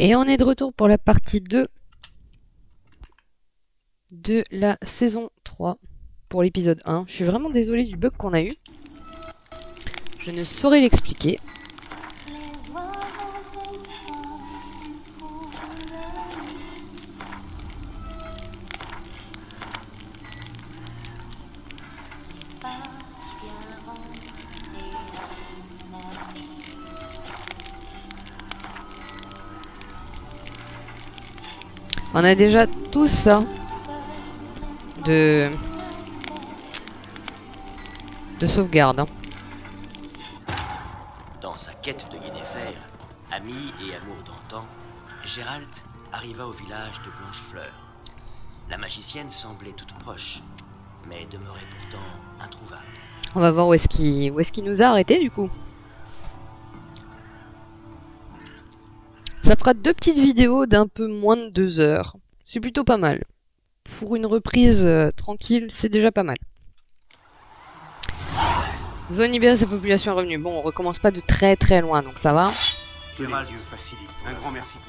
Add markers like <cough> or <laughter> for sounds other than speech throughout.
Et on est de retour pour la partie 2 de la saison 3 pour l'épisode 1. Je suis vraiment désolée du bug qu'on a eu. Je ne saurais l'expliquer. On a déjà tout ça de sauvegarde. Dans sa quête de Guinefer, amis et amour d'antan, Geralt arriva au village de Blanchefleur. La magicienne semblait toute proche, mais demeurait pourtant introuvable. On va voir où est-ce qu'il nous a arrêtés du coup. Ça fera deux petites vidéos d'un peu moins de 2 heures. C'est plutôt pas mal. Pour une reprise tranquille, c'est déjà pas mal. Zone libérée, sa population est revenue. Bon, on recommence pas de très loin, donc ça va. Gérald, facilite. Un grand merci pour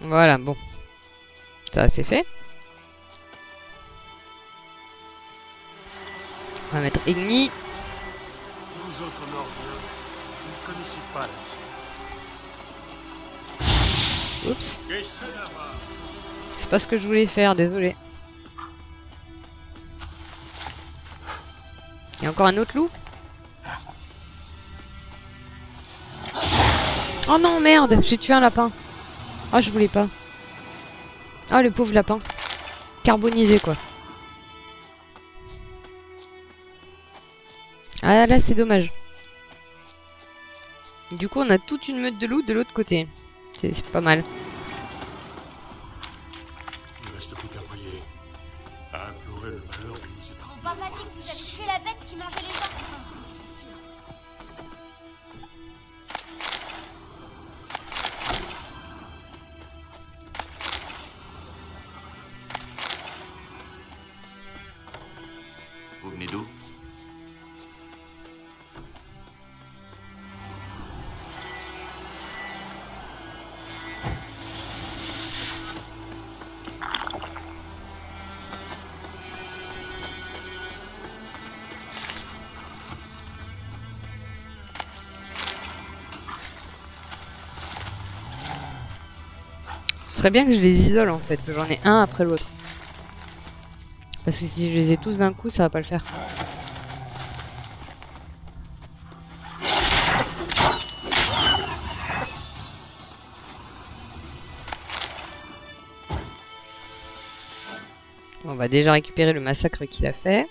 voilà, bon. Ça, c'est fait. On va mettre Igni. Vous autres Nordiens, vous ne connaissez pas la... Oups. C'est pas ce que je voulais faire, désolé. Il y a encore un autre loup. Oh non, merde, j'ai tué un lapin. Ah, je voulais pas. Ah, le pauvre lapin. Carbonisé, quoi. Ah, là, c'est dommage. Du coup, on a toute une meute de loups de l'autre côté. C'est pas mal. Il ne reste plus qu'à prier. À implorer le malheur de nous séparer. On va pas dire que vous avez tué la bête qui mangeait les enfants. Ce serait bien que je les isole en fait, que j'en ai un après l'autre. Parce que si je les ai tous d'un coup, ça va pas le faire. On va déjà récupérer le massacre qu'il a fait.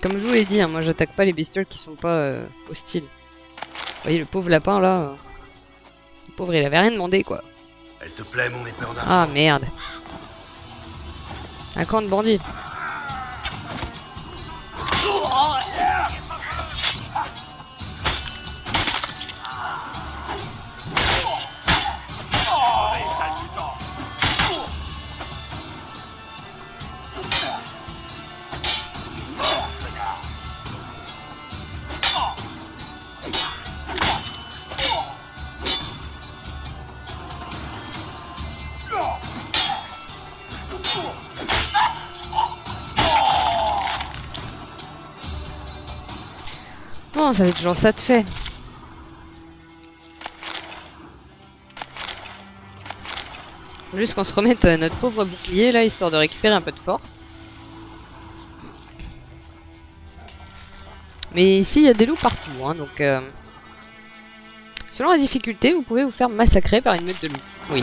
Comme je vous l'ai dit, hein, moi j'attaque pas les bestioles qui sont pas hostiles. Vous voyez le pauvre lapin là, le pauvre il avait rien demandé quoi. Elle te plaît mon éperdin. Ah merde. Un camp de bandits. Ça va être genre ça de fait. Juste qu'on se remette notre pauvre bouclier là, histoire de récupérer un peu de force. Mais ici il y a des loups partout, hein, donc selon la difficulté, vous pouvez vous faire massacrer par une meute de loups. Oui.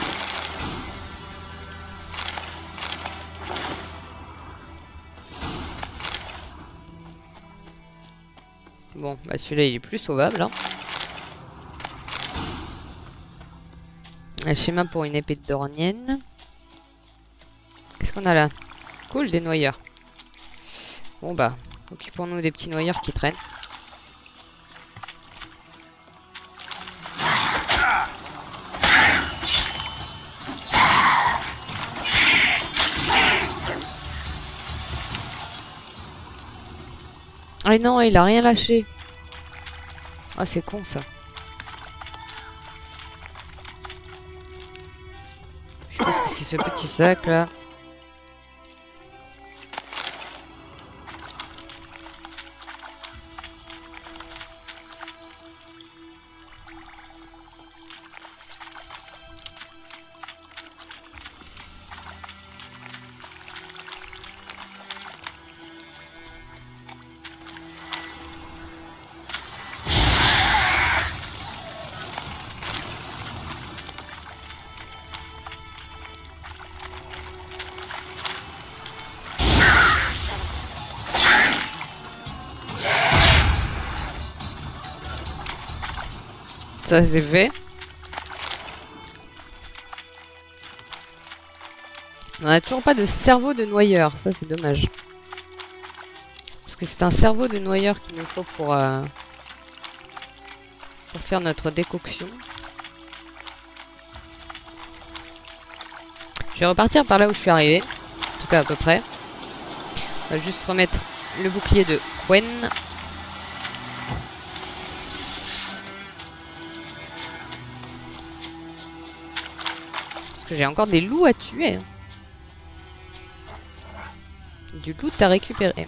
Bon, bah celui-là il est plus sauvable. Hein. Un schéma pour une épée de Dornienne. Qu'est-ce qu'on a là? Cool, des noyeurs. Bon bah, occupons-nous des petits noyeurs qui traînent. Ah non, il a rien lâché. Ah, c'est con ça. Je pense que c'est ce petit sac là. Ça c'est fait. On n'a toujours pas de cerveau de noyeur, ça c'est dommage. Parce que c'est un cerveau de noyeur qu'il nous faut pour faire notre décoction. Je vais repartir par là où je suis arrivé, en tout cas à peu près. On va juste remettre le bouclier de Quen. J'ai encore des loups à tuer. Du loup t'as récupéré.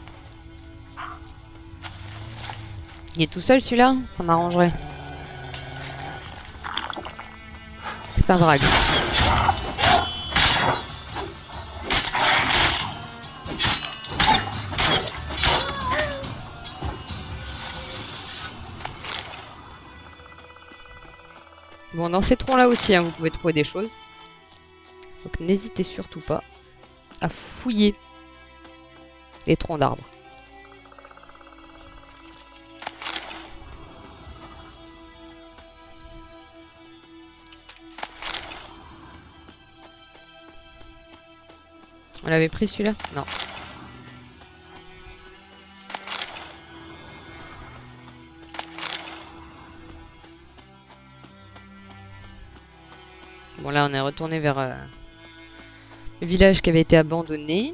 Il est tout seul celui-là? Ça m'arrangerait. C'est un drague. Bon, dans ces troncs-là aussi, hein, vous pouvez trouver des choses. Donc n'hésitez surtout pas à fouiller les troncs d'arbres. On l'avait pris celui-là? Non. Bon là on est retourné vers... le village qui avait été abandonné.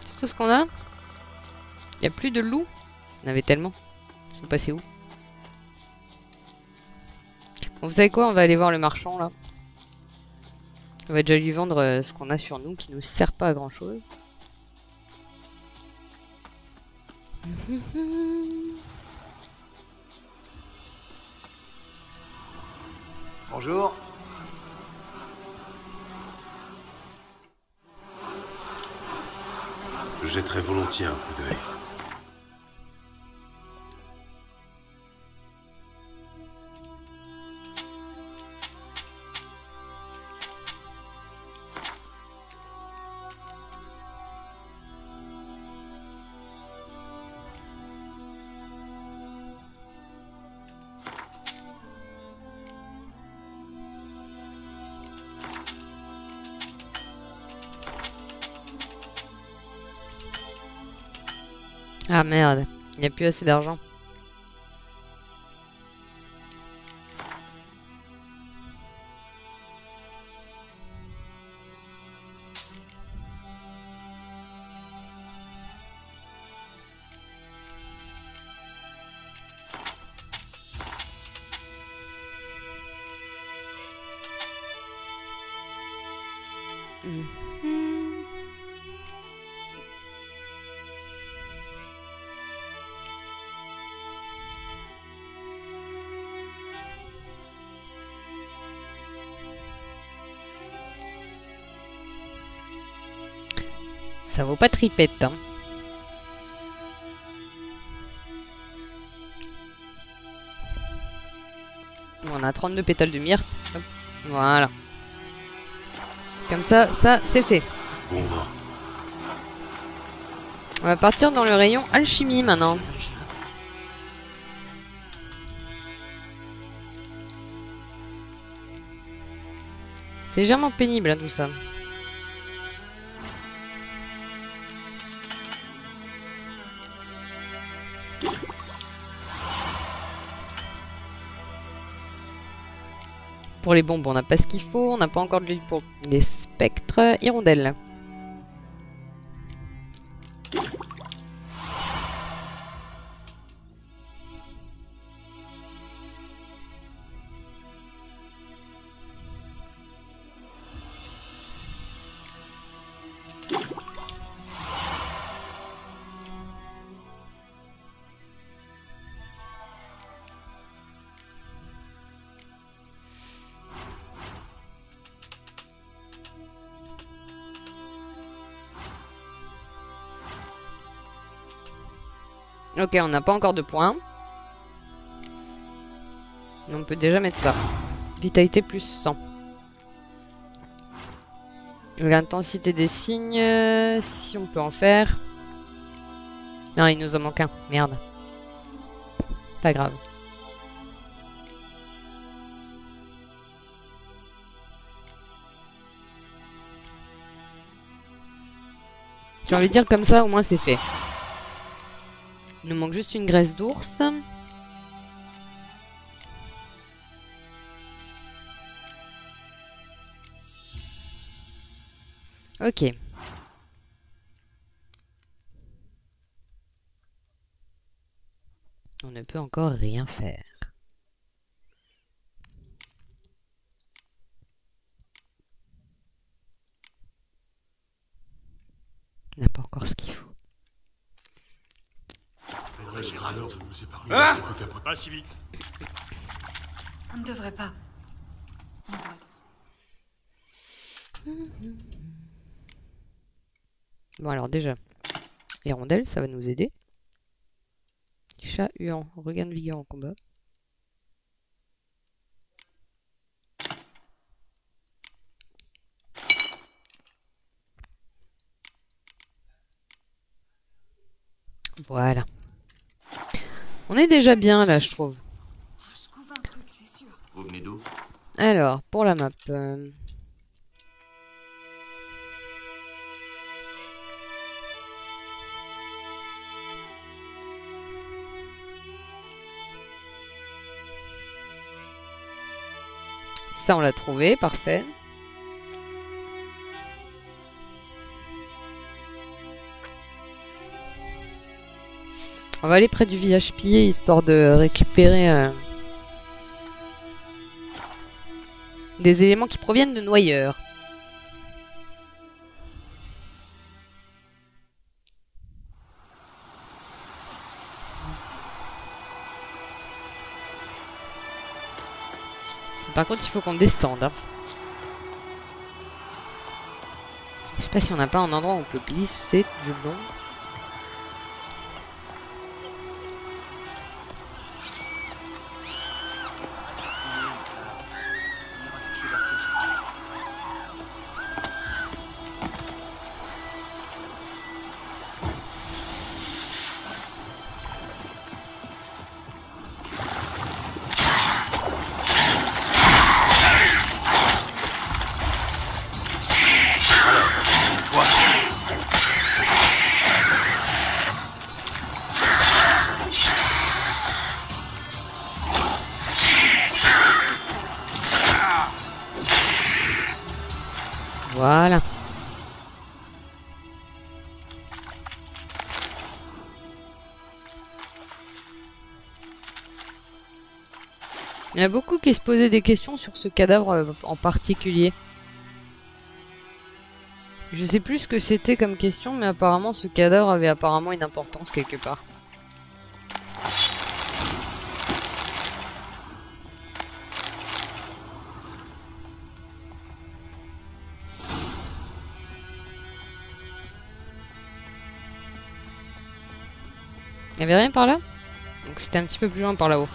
C'est tout ce qu'on a? Il n'y a plus de loups? Il y en avait tellement. Ils sont passés où? Bon, vous savez quoi? On va aller voir le marchand là. On va déjà lui vendre ce qu'on a sur nous qui ne nous sert pas à grand chose. Bonjour. Je jetterai volontiers un coup d'œil. Ah merde, il n'y a plus assez d'argent. Ça vaut pas tripette, hein. Bon, On a 32 pétales de myrte. Hop. Voilà. Comme ça, ça c'est fait. On va partir dans le rayon alchimie maintenant. C'est légèrement pénible hein, tout ça. Pour les bombes, on n'a pas ce qu'il faut. On n'a pas encore de l'huile pour les spectres. Hirondelle. Ok, on n'a pas encore de points. On peut déjà mettre ça. Vitalité plus 100. L'intensité des signes, si on peut en faire. Non, il nous en manque un. Merde. Pas grave. J'ai envie de dire comme ça, au moins c'est fait. Il nous manque juste une graisse d'ours. Ok. On ne peut encore rien faire. On n'a pas encore ce qu'il faut. Ah, pas si vite. On ne devrait pas. On doit. Bon alors déjà, Hirondelle, ça va nous aider. Chat Huan, regain de vigueur en combat. Voilà. On est déjà bien là, je trouve. Vous venez d'où ? Alors, pour la map. Ça, on l'a trouvé, parfait. On va aller près du village pillé, histoire de récupérer des éléments qui proviennent de Noyeurs. Par contre, il faut qu'on descende. Hein. Je sais pas si on n'a pas un endroit où on peut glisser du long. Voilà. Il y a beaucoup qui se posaient des questions sur ce cadavre en particulier. Je sais plus ce que c'était comme question, mais apparemment ce cadavre avait apparemment une importance quelque part. Il n'y avait rien par là ? Donc c'était un petit peu plus loin par là-haut.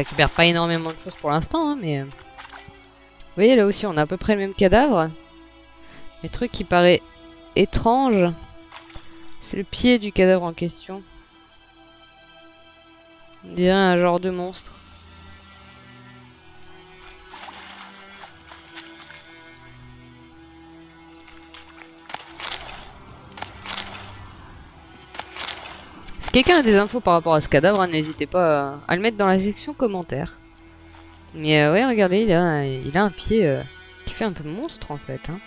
récupère pas énormément de choses pour l'instant, hein, mais... Vous voyez, là aussi, on a à peu près le même cadavre. Le truc qui paraît étrange, c'est le pied du cadavre en question. On dirait un genre de monstre. Si quelqu'un a des infos par rapport à ce cadavre, n'hésitez pas à le mettre dans la section commentaires. Mais ouais, regardez, il a un pied qui fait un peu monstre en fait. Hein.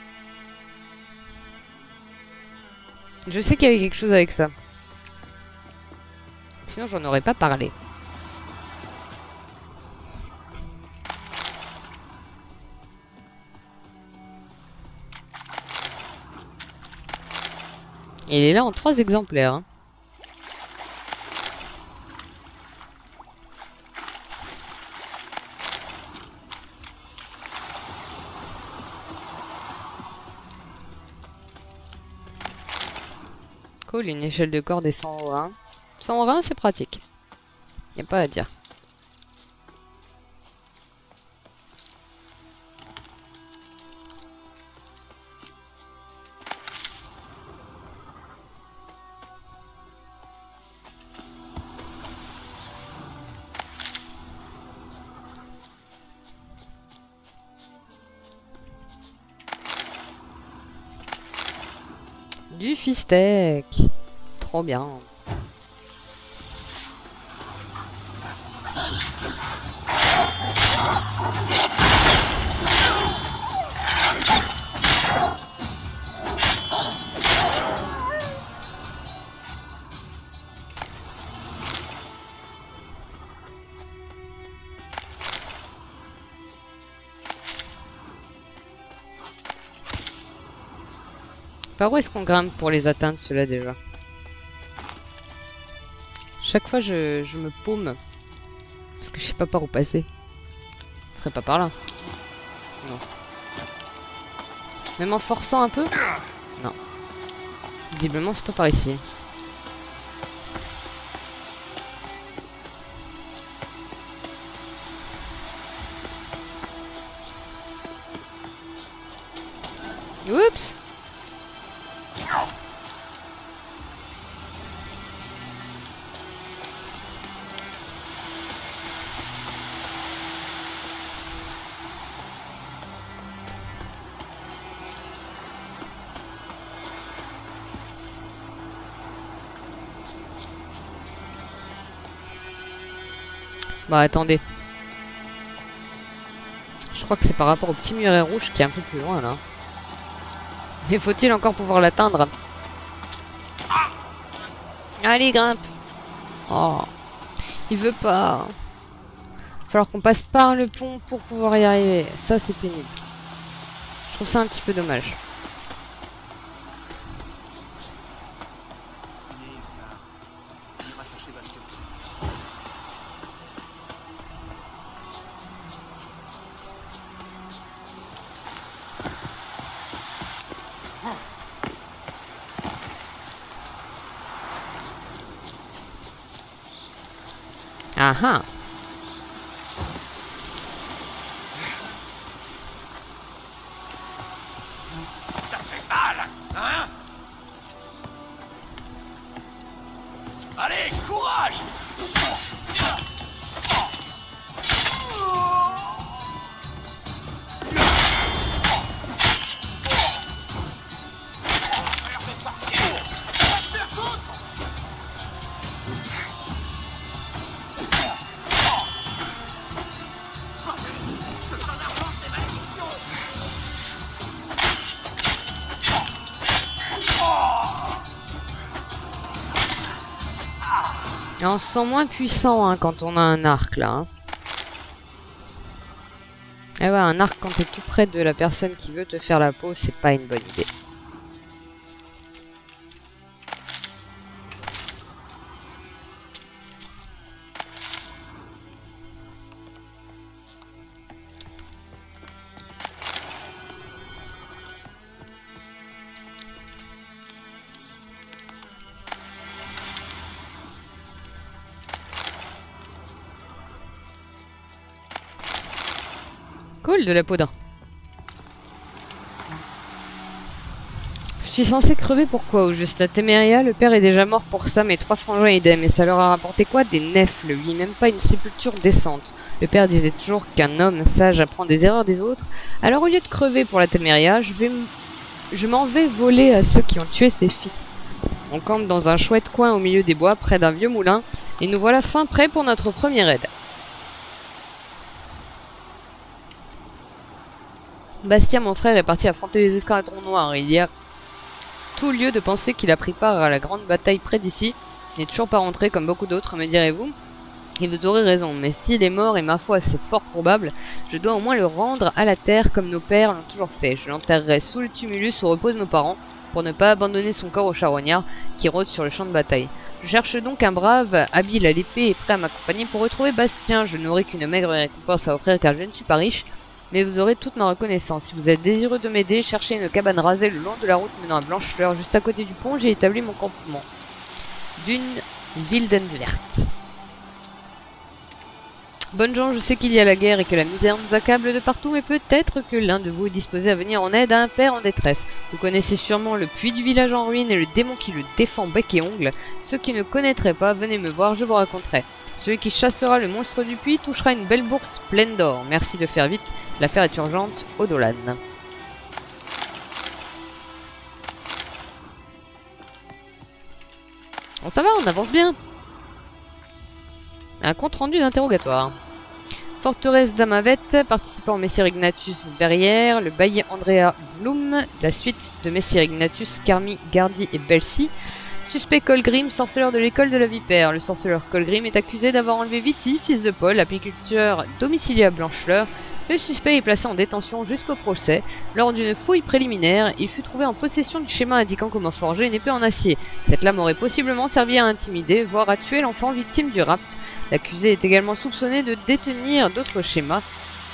Je sais qu'il y avait quelque chose avec ça. Sinon, j'en aurais pas parlé. Il est là en 3 exemplaires. Hein. Cool, une échelle de corde et 100 reins. 100 reins, c'est pratique. Y a pas à dire. Du fistec, trop bien. Par où est-ce qu'on grimpe pour les atteindre, ceux-là, déjà? Chaque fois, je me paume. Parce que je sais pas par où passer. Ce serait pas par là. Non. Même en forçant un peu? Non. Visiblement, c'est pas par ici. Oups! Bah attendez. Je crois que c'est par rapport au petit muret rouge qui est un peu plus loin là. Mais faut-il encore pouvoir l'atteindre? Allez, grimpe! Oh, il veut pas. Il va falloir qu'on passe par le pont pour pouvoir y arriver. Ça, c'est pénible. Je trouve ça un petit peu dommage. Aha. Ça fait mal, hein? Allez, courage! On se sent moins puissant hein, quand on a un arc là. Hein. Ah ouais, un arc quand t'es tout près de la personne qui veut te faire la peau, c'est pas une bonne idée. Cool, de la peau d'un. Je suis censé crever pour quoi? Au juste la Téméria, le père est déjà mort pour ça, mais 3 frangins idem. Et ça leur a rapporté quoi? Des nefles, oui, même pas une sépulture décente. Le père disait toujours qu'un homme sage apprend des erreurs des autres. Alors au lieu de crever pour la Téméria, je m'en vais voler à ceux qui ont tué ses fils. On campe dans un chouette coin au milieu des bois, près d'un vieux moulin, et nous voilà fin prêts pour notre premier raid. Bastien, mon frère, est parti affronter les escadrons noirs. Il y a tout lieu de penser qu'il a pris part à la grande bataille près d'ici. Il n'est toujours pas rentré comme beaucoup d'autres, me direz-vous. Et vous aurez raison, mais s'il est mort, et ma foi c'est fort probable, je dois au moins le rendre à la terre comme nos pères l'ont toujours fait. Je l'enterrerai sous le tumulus où reposent nos parents, pour ne pas abandonner son corps aux charognards qui rôdent sur le champ de bataille. Je cherche donc un brave, habile à l'épée et prêt à m'accompagner pour retrouver Bastien. Je n'aurai qu'une maigre récompense à offrir car je ne suis pas riche, mais vous aurez toute ma reconnaissance. Si vous êtes désireux de m'aider, cherchez une cabane rasée le long de la route menant à Blanchefleur, juste à côté du pont. J'ai établi mon campement d'une ville verte. Bonnes gens, je sais qu'il y a la guerre et que la misère nous accable de partout, mais peut-être que l'un de vous est disposé à venir en aide à un père en détresse. Vous connaissez sûrement le puits du village en ruine et le démon qui le défend bec et ongle. Ceux qui ne connaîtraient pas, venez me voir, je vous raconterai. Celui qui chassera le monstre du puits touchera une belle bourse pleine d'or. Merci de faire vite, l'affaire est urgente, Odolan. Bon, ça va, on avance bien. Un compte rendu d'interrogatoire. Forteresse d'Amavette, participant au Cyrignatus Verrière, le bailli Andrea Bloom, la suite de Cyrignatus, Carmi, Gardi et Belsi. Suspect Colgrim, sorceleur de l'école de la Vipère. Le sorceleur Colgrim est accusé d'avoir enlevé Viti, fils de Paul, apiculteur domicilié à Blanchefleur. Le suspect est placé en détention jusqu'au procès. Lors d'une fouille préliminaire, il fut trouvé en possession du schéma indiquant comment forger une épée en acier. Cette lame aurait possiblement servi à intimider, voire à tuer l'enfant victime du rapt. L'accusé est également soupçonné de détenir d'autres schémas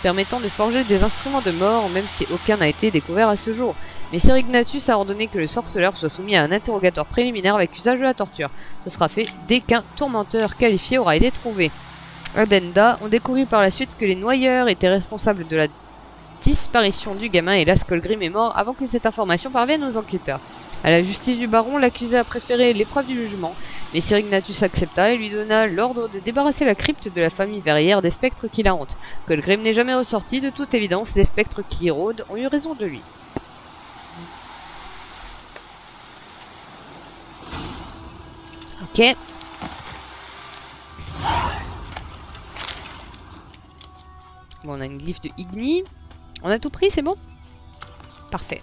permettant de forger des instruments de mort, même si aucun n'a été découvert à ce jour. Mais Cyrignatus a ordonné que le sorceleur soit soumis à un interrogatoire préliminaire avec usage de la torture. Ce sera fait dès qu'un tourmenteur qualifié aura été trouvé. Addenda, on découvrit par la suite que les Noyeurs étaient responsables de la disparition du gamin et hélas Colgrim est mort avant que cette information parvienne aux enquêteurs. À la justice du baron, l'accusé a préféré l'épreuve du jugement, mais Cyrignatus accepta et lui donna l'ordre de débarrasser la crypte de la famille Verrière des spectres qui la hantent. Colgrim n'est jamais ressorti, de toute évidence, les spectres qui y rôdent ont eu raison de lui. Ok. Bon, on a une glyphe de Igni. On a tout pris, c'est bon? Parfait.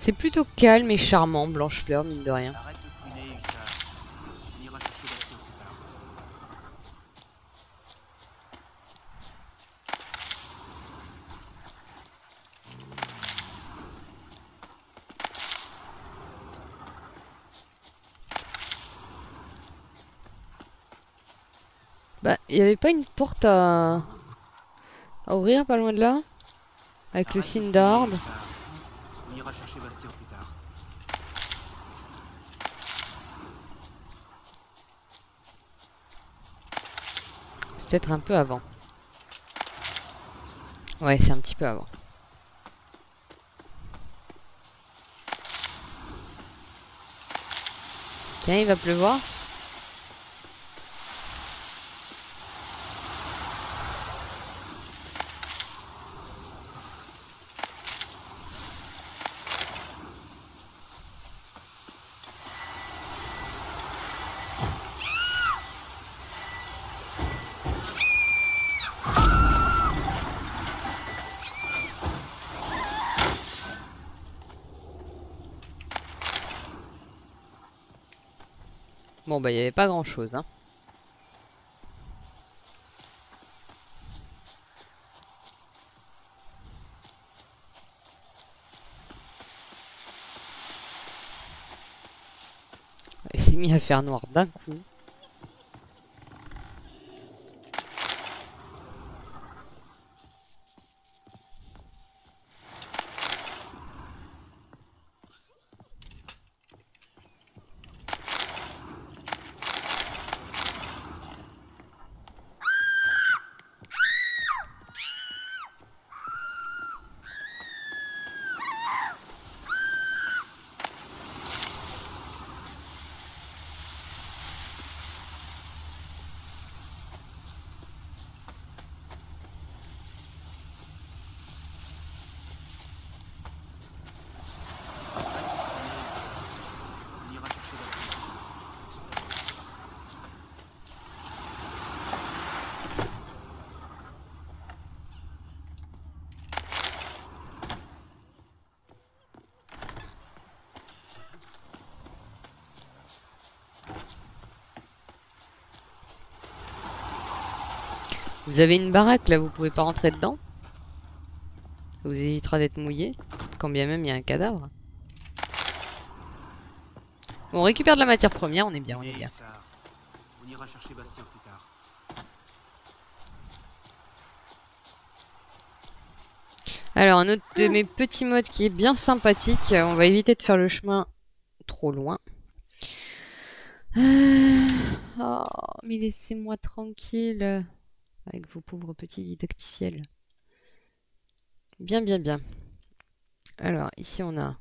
C'est plutôt calme et charmant, Blanchefleur, mine de rien. Bah, il n'y avait pas une porte à ouvrir pas loin de là? Avec le signe d'Arde. On ira chercher Bastien plus tard. C'est peut-être un peu avant. Ouais, c'est un petit peu avant. Tiens, il va pleuvoir. Bon bah il n'y avait pas grand chose hein. mis à faire noir d'un coup. Vous avez une baraque là, vous pouvez pas rentrer dedans. Vous éviterez d'être mouillé, quand bien même il y a un cadavre. Bon, on récupère de la matière première, on est bien, on est bien. On ira chercher Bastien plus tard. Alors, un autre de mes petits modes qui est bien sympathique, on va éviter de faire le chemin trop loin. Oh, mais laissez-moi tranquille. Avec vos pauvres petits didacticiels. Bien, bien, bien. Alors, ici, on a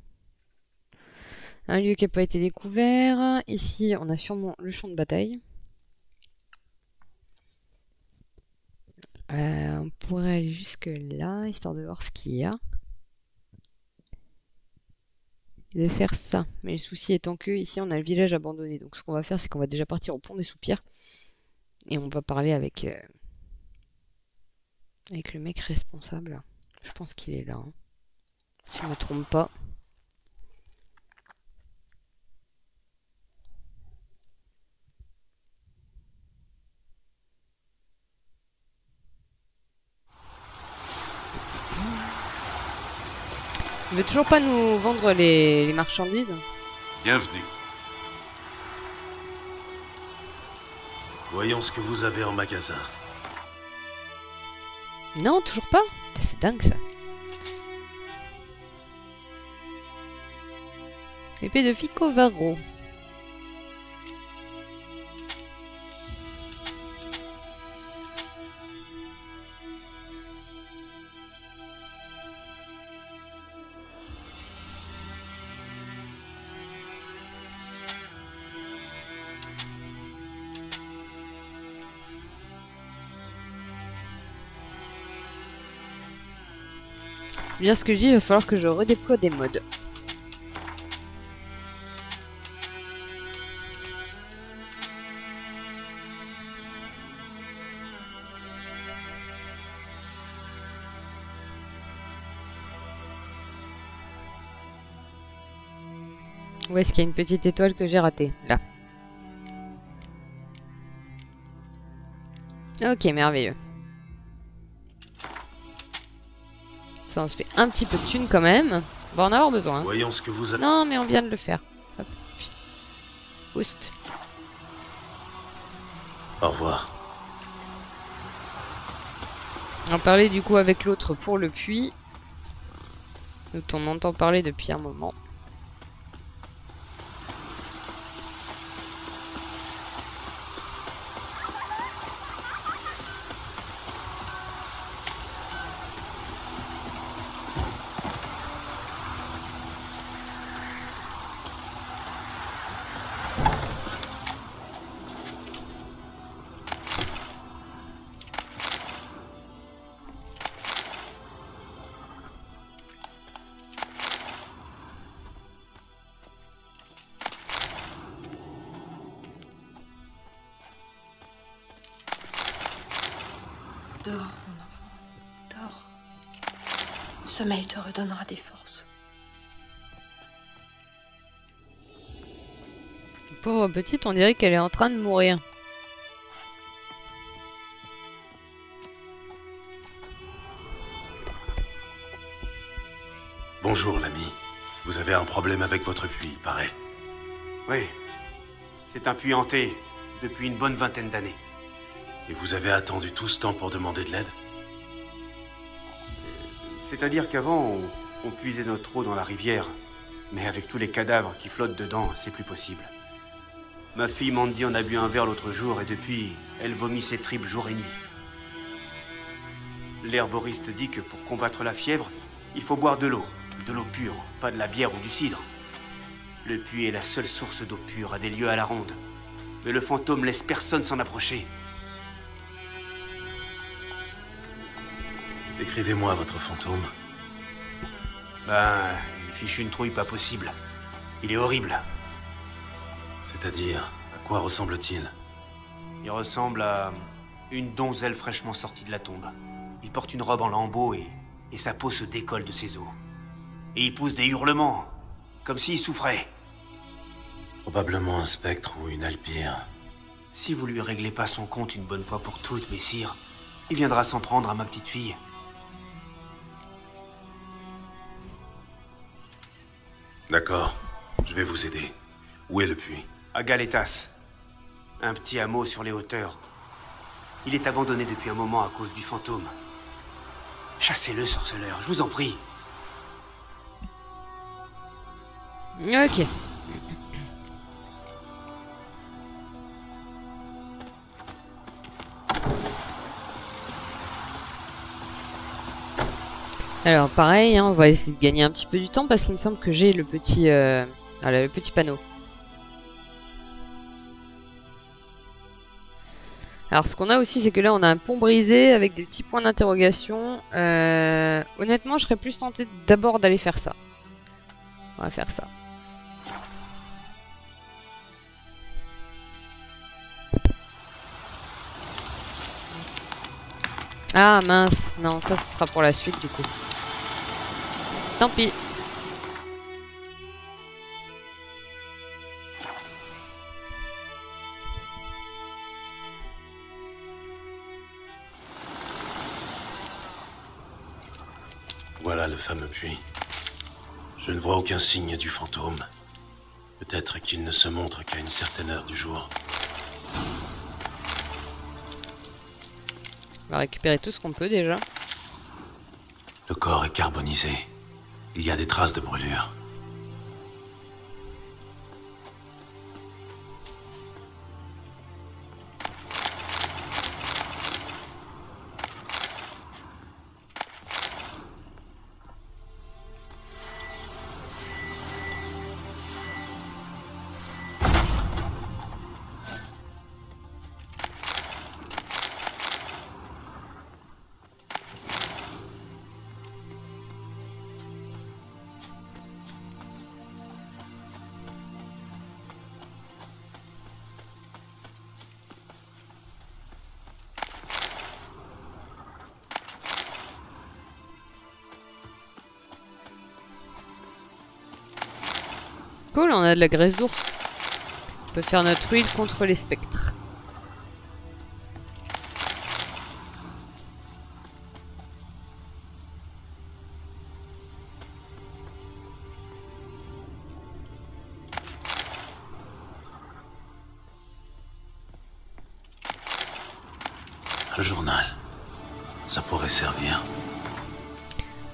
un lieu qui n'a pas été découvert. Ici, on a sûrement le champ de bataille. On pourrait aller jusque là, histoire de voir ce qu'il y a. De faire ça. Mais le souci étant que, ici, on a le village abandonné. Donc, ce qu'on va faire, c'est qu'on va déjà partir au pont des soupirs. Et on va parler avec... avec le mec responsable. Je pense qu'il est là. Hein. Si je ne me trompe pas. Il veut toujours pas nous vendre les marchandises. Bienvenue. Voyons ce que vous avez en magasin. Non, toujours pas. C'est dingue ça. Épée de Fico Varro. C'est bien ce que je dis, il va falloir que je redéploie des modes. Où est-ce qu'il y a une petite étoile que j'ai ratée? Là. Ok, merveilleux. Ça, on se fait un petit peu de thunes quand même. On va en avoir besoin. Hein. Voyons ce que vous avez... Non, mais on vient de le faire. Hop. Oust. Au revoir. On parlait du coup avec l'autre pour le puits. Dont on entend parler depuis un moment. Le sommeil te redonnera des forces. Pauvre petite, on dirait qu'elle est en train de mourir. Bonjour l'ami. Vous avez un problème avec votre puits, il paraît. Oui. C'est un puits hanté depuis une bonne vingtaine d'années. Et vous avez attendu tout ce temps pour demander de l'aide? C'est-à-dire qu'avant, on puisait notre eau dans la rivière. Mais avec tous les cadavres qui flottent dedans, c'est plus possible. Ma fille Mandy en a bu un verre l'autre jour et depuis, elle vomit ses tripes jour et nuit. L'herboriste dit que pour combattre la fièvre, il faut boire de l'eau pure, pas de la bière ou du cidre. Le puits est la seule source d'eau pure à des lieux à la ronde, mais le fantôme laisse personne s'en approcher. Décrivez-moi votre fantôme. Ben, il fiche une trouille pas possible. Il est horrible. C'est-à-dire, à quoi ressemble-t-il? Il ressemble à une donzelle fraîchement sortie de la tombe. Il porte une robe en lambeaux et sa peau se décolle de ses os. Et il pousse des hurlements, comme s'il souffrait. Probablement un spectre ou une alpire. Si vous lui réglez pas son compte une bonne fois pour toutes, messire, il viendra s'en prendre à ma petite fille. D'accord, je vais vous aider. Où est le puits? À Galetas, un petit hameau sur les hauteurs. Il est abandonné depuis un moment à cause du fantôme. Chassez-le, sorceleur, je vous en prie. Ok. Alors pareil, hein, on va essayer de gagner un petit peu du temps parce qu'il me semble que j'ai le petit, voilà, le petit panneau. Alors ce qu'on a aussi, c'est que là on a un pont brisé avec des petits points d'interrogation. Honnêtement, je serais plus tentée d'abord d'aller faire ça. On va faire ça. Ah mince, non, ça ce sera pour la suite du coup. Tant pis. Voilà le fameux puits. Je ne vois aucun signe du fantôme. Peut-être qu'il ne se montre qu'à une certaine heure du jour. On va récupérer tout ce qu'on peut déjà. Le corps est carbonisé. Il y a des traces de brûlure. Cool, on a de la graisse d'ours. On peut faire notre huile contre les spectres. Le journal. Ça pourrait servir.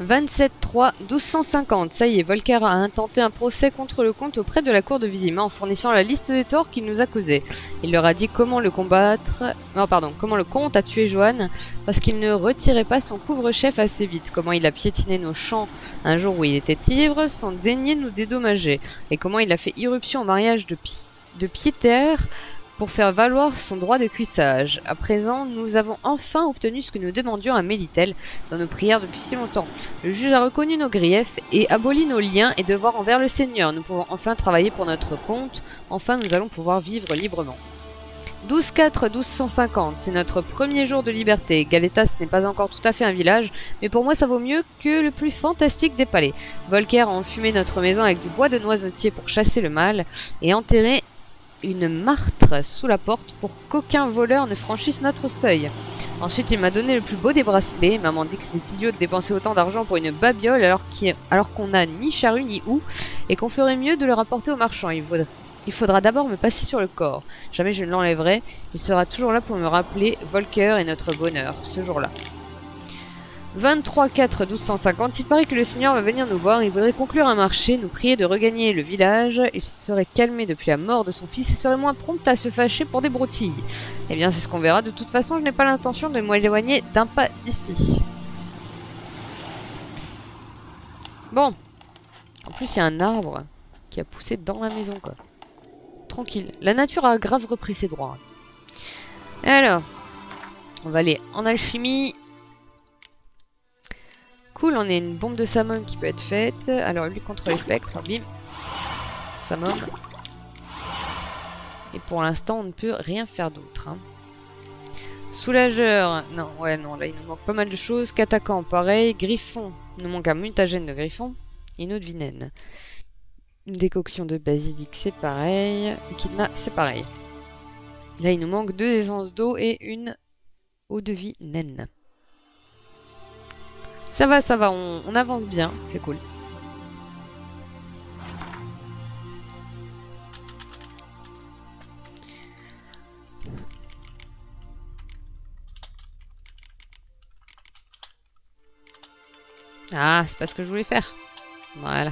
27/3/1250. Ça y est, Volker a intenté un procès contre le comte auprès de la cour de Vizima en fournissant la liste des torts qu'il nous a causés. Il leur a dit comment le combattre... Non, pardon, comment le comte a tué Johan parce qu'il ne retirait pas son couvre-chef assez vite. Comment il a piétiné nos champs un jour où il était ivre sans daigner nous dédommager. Et comment il a fait irruption au mariage de Pieter pour faire valoir son droit de cuissage. À présent, nous avons enfin obtenu ce que nous demandions à Melitel dans nos prières depuis si longtemps. Le juge a reconnu nos griefs et aboli nos liens et devoirs envers le Seigneur. Nous pouvons enfin travailler pour notre compte. Enfin, nous allons pouvoir vivre librement. 12/4/1250, c'est notre premier jour de liberté. Galetas n'est pas encore tout à fait un village, mais pour moi ça vaut mieux que le plus fantastique des palais. Volker a enfumé notre maison avec du bois de noisetier pour chasser le mal et enterré une martre sous la porte pour qu'aucun voleur ne franchisse notre seuil. Ensuite, il m'a donné le plus beau des bracelets. Maman dit que c'est idiot de dépenser autant d'argent pour une babiole alors qu'on n'a ni charrue ni houx et qu'on ferait mieux de le rapporter au marchand. Il Il faudra d'abord me passer sur le corps. Jamais je ne l'enlèverai. Il sera toujours là pour me rappeler Volker et notre bonheur, ce jour-là. 23/4/1250. Il paraît que le seigneur va venir nous voir. Il voudrait conclure un marché, nous prier de regagner le village. Il se serait calmé depuis la mort de son fils et serait moins prompt à se fâcher pour des broutilles. Eh bien, c'est ce qu'on verra. De toute façon, je n'ai pas l'intention de m'éloigner d'un pas d'ici. Bon. En plus, il y a un arbre qui a poussé dans la maison, quoi. Tranquille. La nature a grave repris ses droits. Alors, on va aller en alchimie. Cool, on a une bombe de Samon qui peut être faite. Alors, lui contre les spectres, bim. Samon. Et pour l'instant, on ne peut rien faire d'autre. Hein. Soulageur. Non, ouais, non, là, il nous manque pas mal de choses. Catacan, pareil. Griffon. Il nous manque un mutagène de griffon. Et une autre vinène. Décoction de basilic, c'est pareil. Echidna, c'est pareil. Là, il nous manque 2 essences d'eau et une eau de vie naine. Ça va, on avance bien, c'est cool. Ah, c'est pas ce que je voulais faire. Voilà.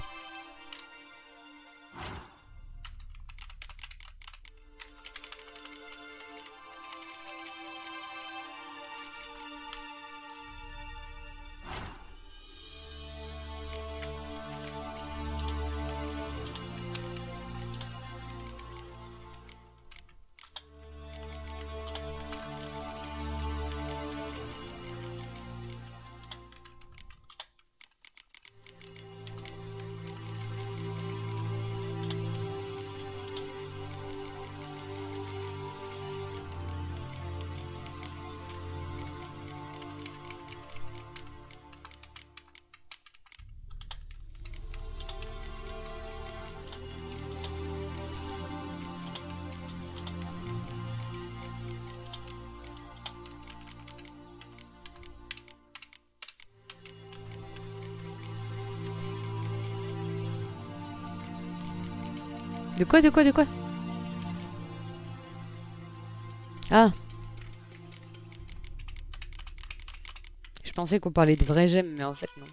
De quoi? Ah. Je pensais qu'on parlait de vraies gemmes, mais en fait non.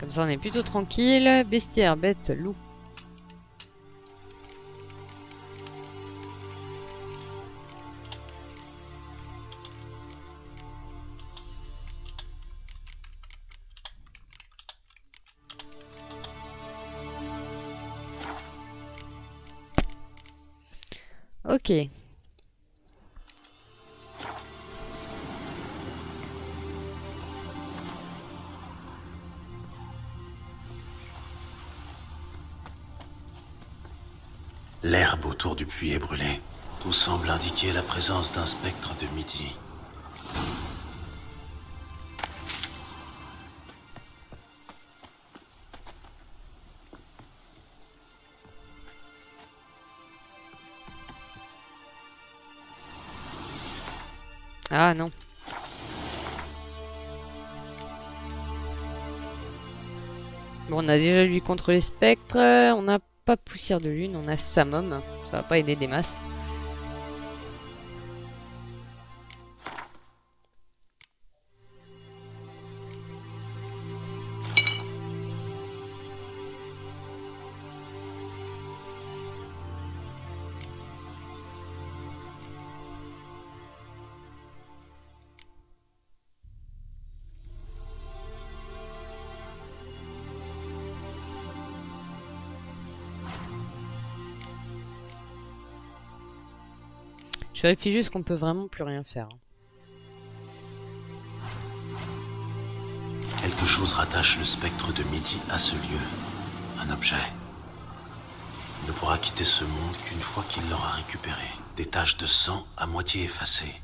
Comme ça on est plutôt tranquille. Bestiaire, bête, loup. Ok. L'herbe autour du puits est brûlée. Tout semble indiquer la présence d'un spectre de midi. Ah non. Bon, on a déjà lui contre les spectres. On n'a pas poussière de lune, on a Samum. Ça va pas aider des masses. Je vérifie juste qu'on peut vraiment plus rien faire. Quelque chose rattache le spectre de midi à ce lieu. Un objet. Il ne pourra quitter ce monde qu'une fois qu'il l'aura récupéré. Des taches de sang à moitié effacées.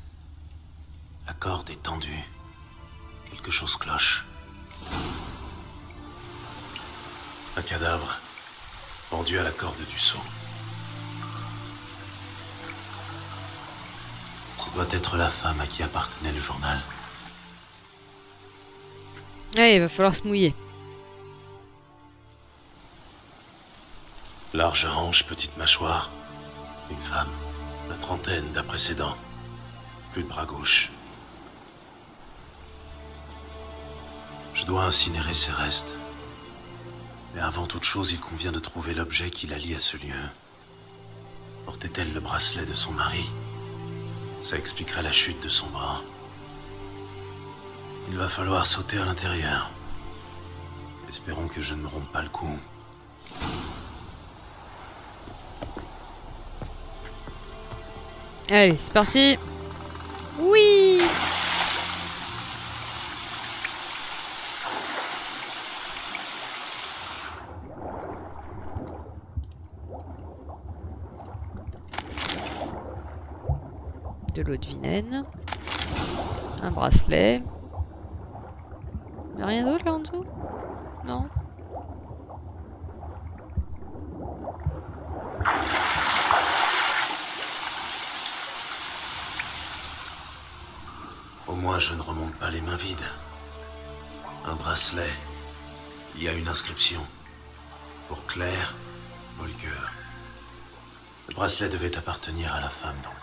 La corde est tendue. Quelque chose cloche. Un cadavre pendu à la corde du seau. doit être la femme à qui appartenait le journal. Allez, il va falloir se mouiller. Large hanche, petite mâchoire. Une femme, la trentaine d'après ses dents. Plus de bras gauche. Je dois incinérer ses restes. Mais avant toute chose, il convient de trouver l'objet qui la lie à ce lieu. Portait-elle le bracelet de son mari? Ça expliquerait la chute de son bras. Il va falloir sauter à l'intérieur. Espérons que je ne me rompe pas le cou. Allez, c'est parti. Oui. De l'eau de vinaine. Un bracelet. Y'a rien d'autre là en dessous? Non. Au moins je ne remonte pas les mains vides. Un bracelet. Il y a une inscription. Pour Claire, Volker. Le bracelet devait appartenir à la femme donc.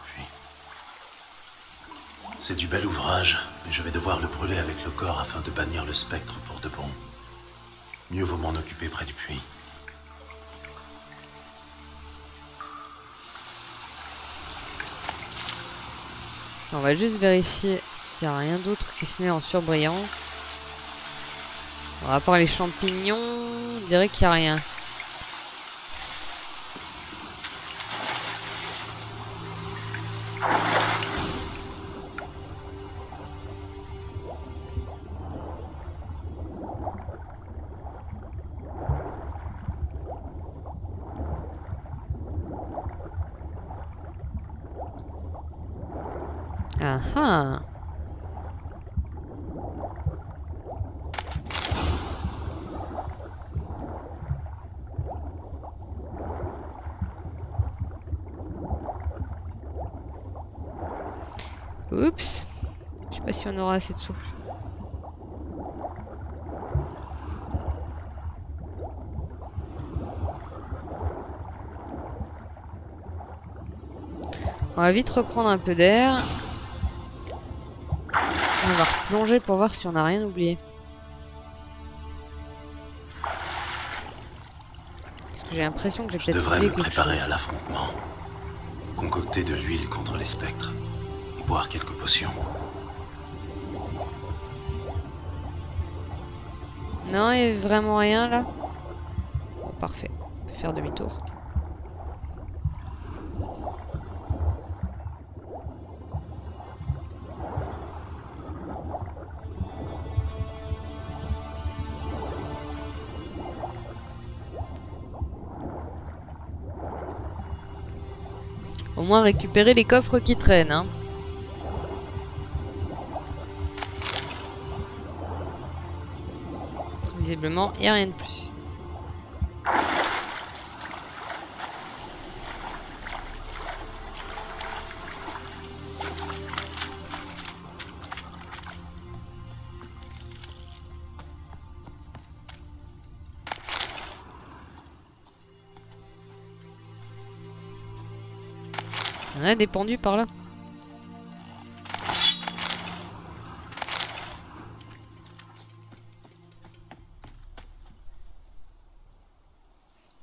C'est du bel ouvrage, mais je vais devoir le brûler avec le corps afin de bannir le spectre pour de bon. Mieux vaut m'en occuper près du puits. On va juste vérifier s'il n'y a rien d'autre qui se met en surbrillance. Alors, à part les champignons, on dirait qu'il n'y a rien. Oups, je sais pas si on aura assez de souffle. On va vite reprendre un peu d'air. On va replonger pour voir si on n'a rien oublié. Parce que j'ai l'impression que j'ai peut-être oublié quelque chose. Je devrais me préparer à l'affrontement. Concocter de l'huile contre les spectres. Boire quelques potions. Non, il n'y a vraiment rien là. Bon, parfait. On peut faire demi-tour. Au moins récupérer les coffres qui traînent, hein. Visiblement, il n'y a rien de plus. On a des pendus par là.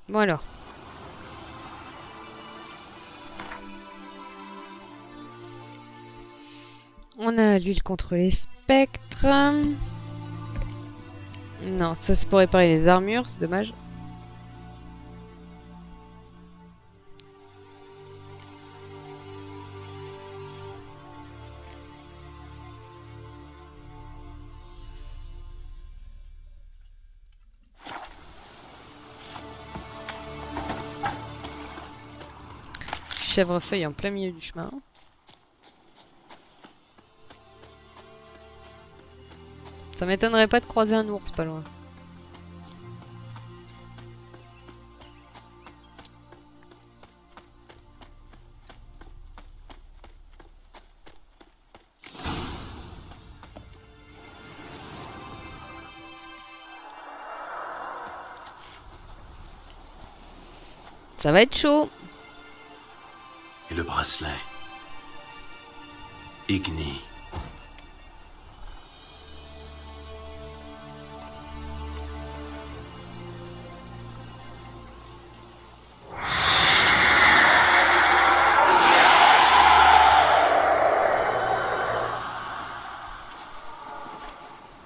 Bon alors. On a l'huile contre les spectres. Non, ça c'est pour réparer les armures, c'est dommage. Chèvrefeuille en plein milieu du chemin. Ça m'étonnerait pas de croiser un ours pas loin. Ça va être chaud. Et le bracelet. Igni.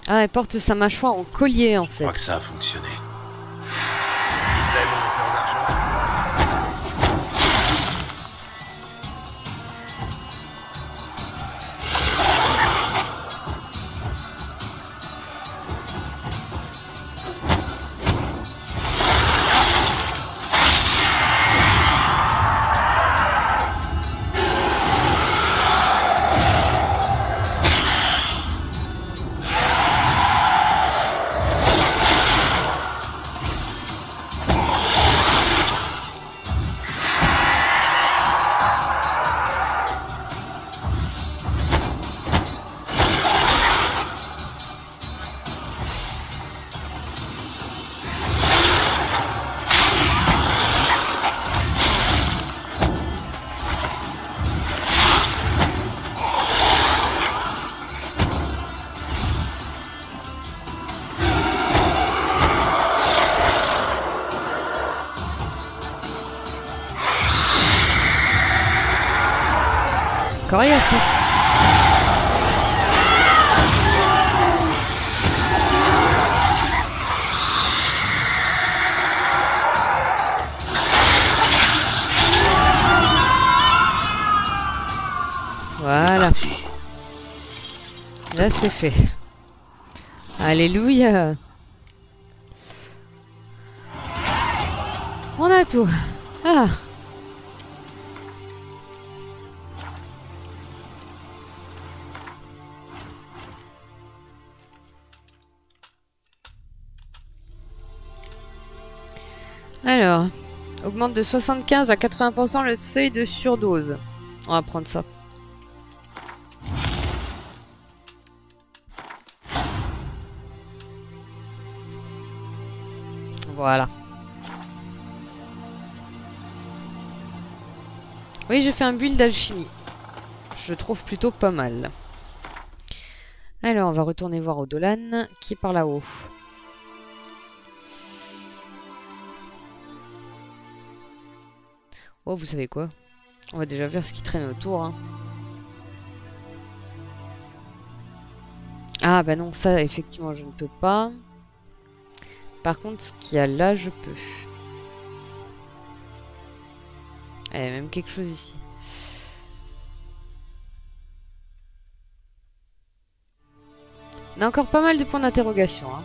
Ah, elle porte sa mâchoire en collier en fait. Je crois que ça a fonctionné. Coriace. Voilà. Là c'est fait. Alléluia. On a tout. Ah. Alors, augmente de 75 à 80% le seuil de surdose. On va prendre ça. Voilà. Oui, j'ai fait un build d'alchimie. Je le trouve plutôt pas mal. Alors, on va retourner voir Odolan, qui est par là-haut. Oh, vous savez quoi? On va déjà voir ce qui traîne autour. Hein. Ah, bah non, ça, effectivement, je ne peux pas. Par contre, ce qu'il y a là, je peux. Il y a même quelque chose ici. On a encore pas mal de points d'interrogation. Hein.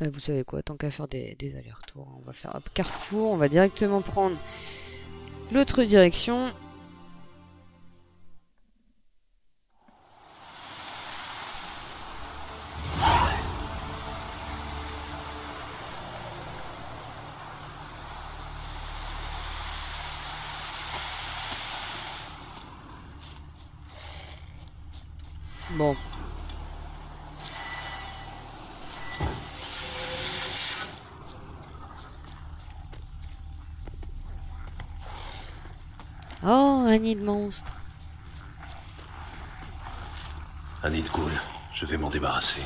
Vous savez quoi, tant qu'à faire des allers-retours, on va faire hop, carrefour, on va directement prendre l'autre direction. Bon. Oh, un nid de monstre. Un nid de ghoul. Je vais m'en débarrasser.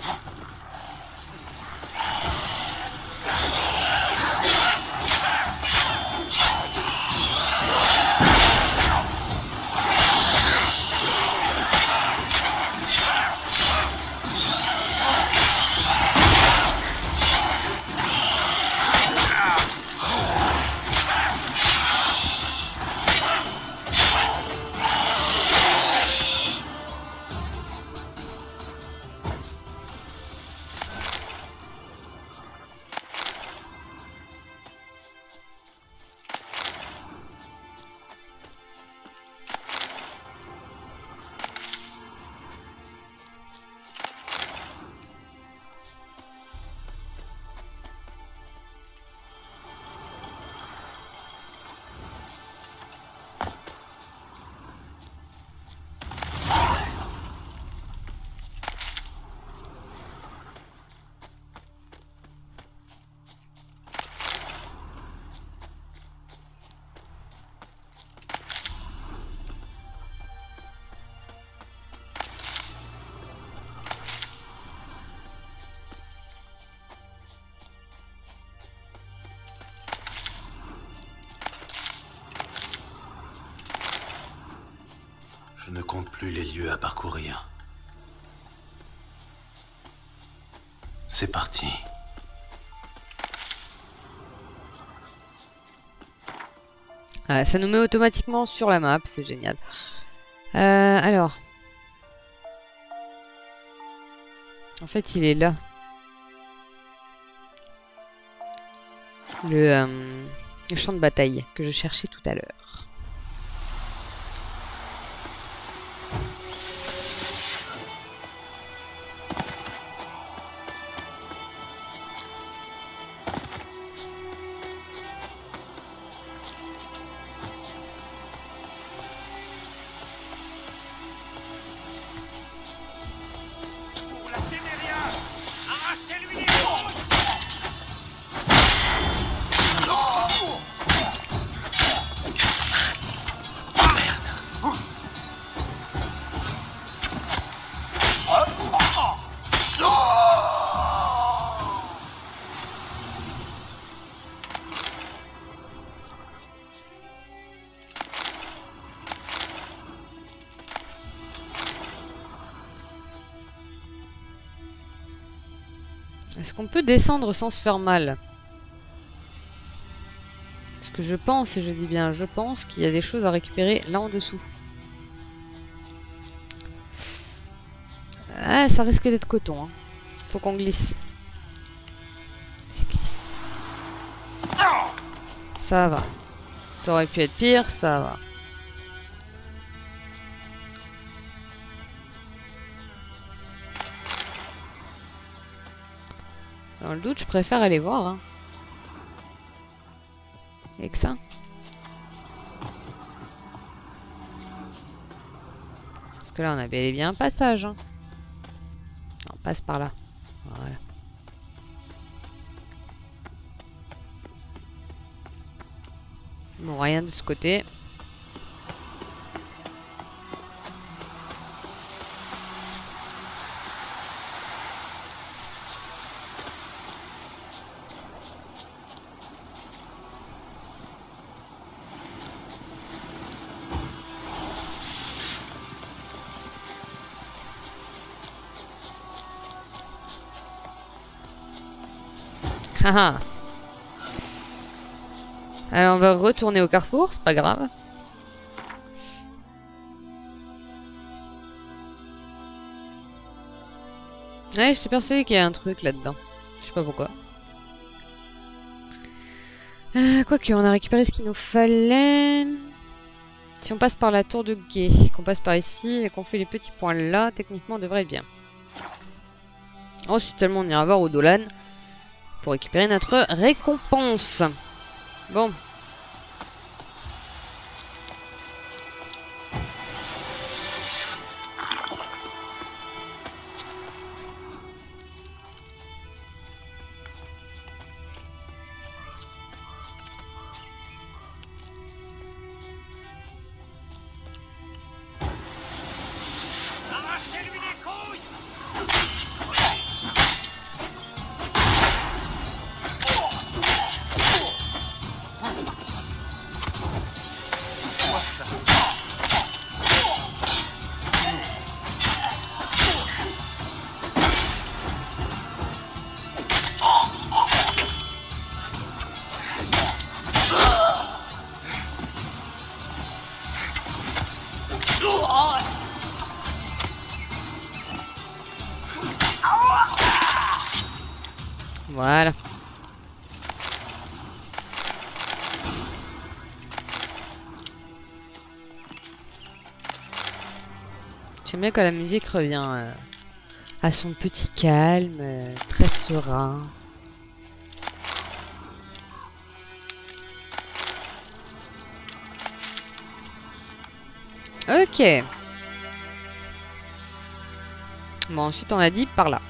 Je ne compte plus les lieux à parcourir. C'est parti. Ah, ça nous met automatiquement sur la map, c'est génial. Alors. En fait, il est là. Le champ de bataille que je cherchais tout à l'heure. Est-ce qu'on peut descendre sans se faire mal? Parce que je pense, et je dis bien je pense, qu'il y a des choses à récupérer là en dessous. Ah, ça risque d'être coton, hein. Faut qu'on glisse. C'est glisse. Ça va. Ça aurait pu être pire, ça va. Dans le doute, je préfère aller voir. Hein. Et que ça. Parce que là, on a bel et bien un passage. Hein. On passe par là. Voilà. Bon, rien de ce côté. Ah. Alors on va retourner au carrefour, c'est pas grave. Ouais, j'étais persuadée qu'il y a un truc là-dedans. Je sais pas pourquoi. Quoique, on a récupéré ce qu'il nous fallait. Si on passe par la tour de guet, qu'on passe par ici et qu'on fait les petits points là, techniquement on devrait être bien. Ensuite seulement on ira voir Odolan. Pour récupérer notre récompense. Bon. Voilà. J'aime bien quand la musique revient à son petit calme, très serein. Ok. Bon, ensuite on a dit par là.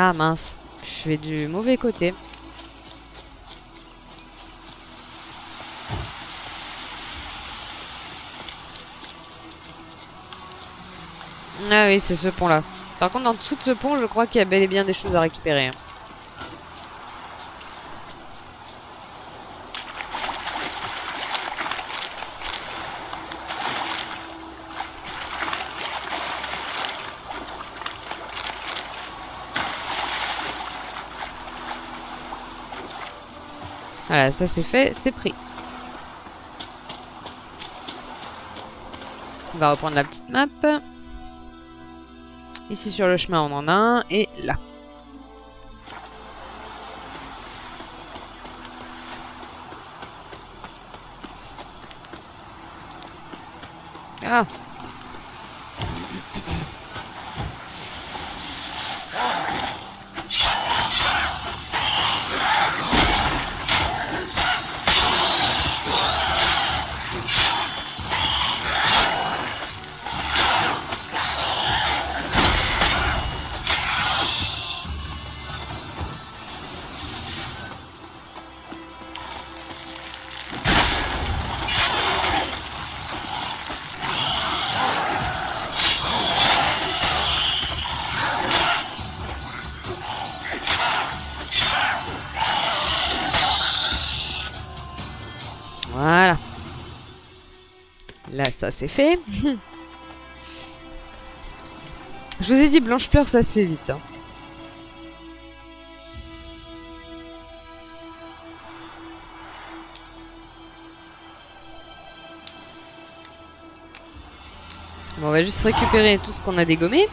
Ah mince, je vais du mauvais côté. Ah oui, c'est ce pont-là. Par contre, en dessous de ce pont, je crois qu'il y a bel et bien des choses à récupérer. Voilà, ça c'est fait, c'est pris. On va reprendre la petite map. Ici sur le chemin on en a un, et là. Ah. Voilà. Là, ça, c'est fait. Je vous ai dit, Blanchefleur, ça se fait vite. Hein. Bon, on va juste récupérer tout ce qu'on a dégommé.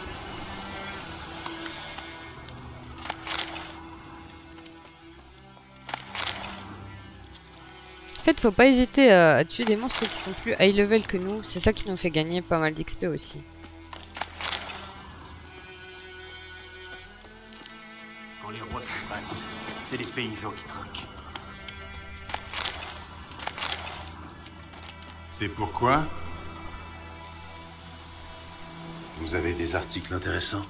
En fait, faut pas hésiter à tuer des monstres qui sont plus high level que nous. C'est ça qui nous fait gagner pas mal d'XP aussi. Quand les rois se battent, c'est les paysans qui trinquent. C'est pourquoi vous avez des articles intéressants.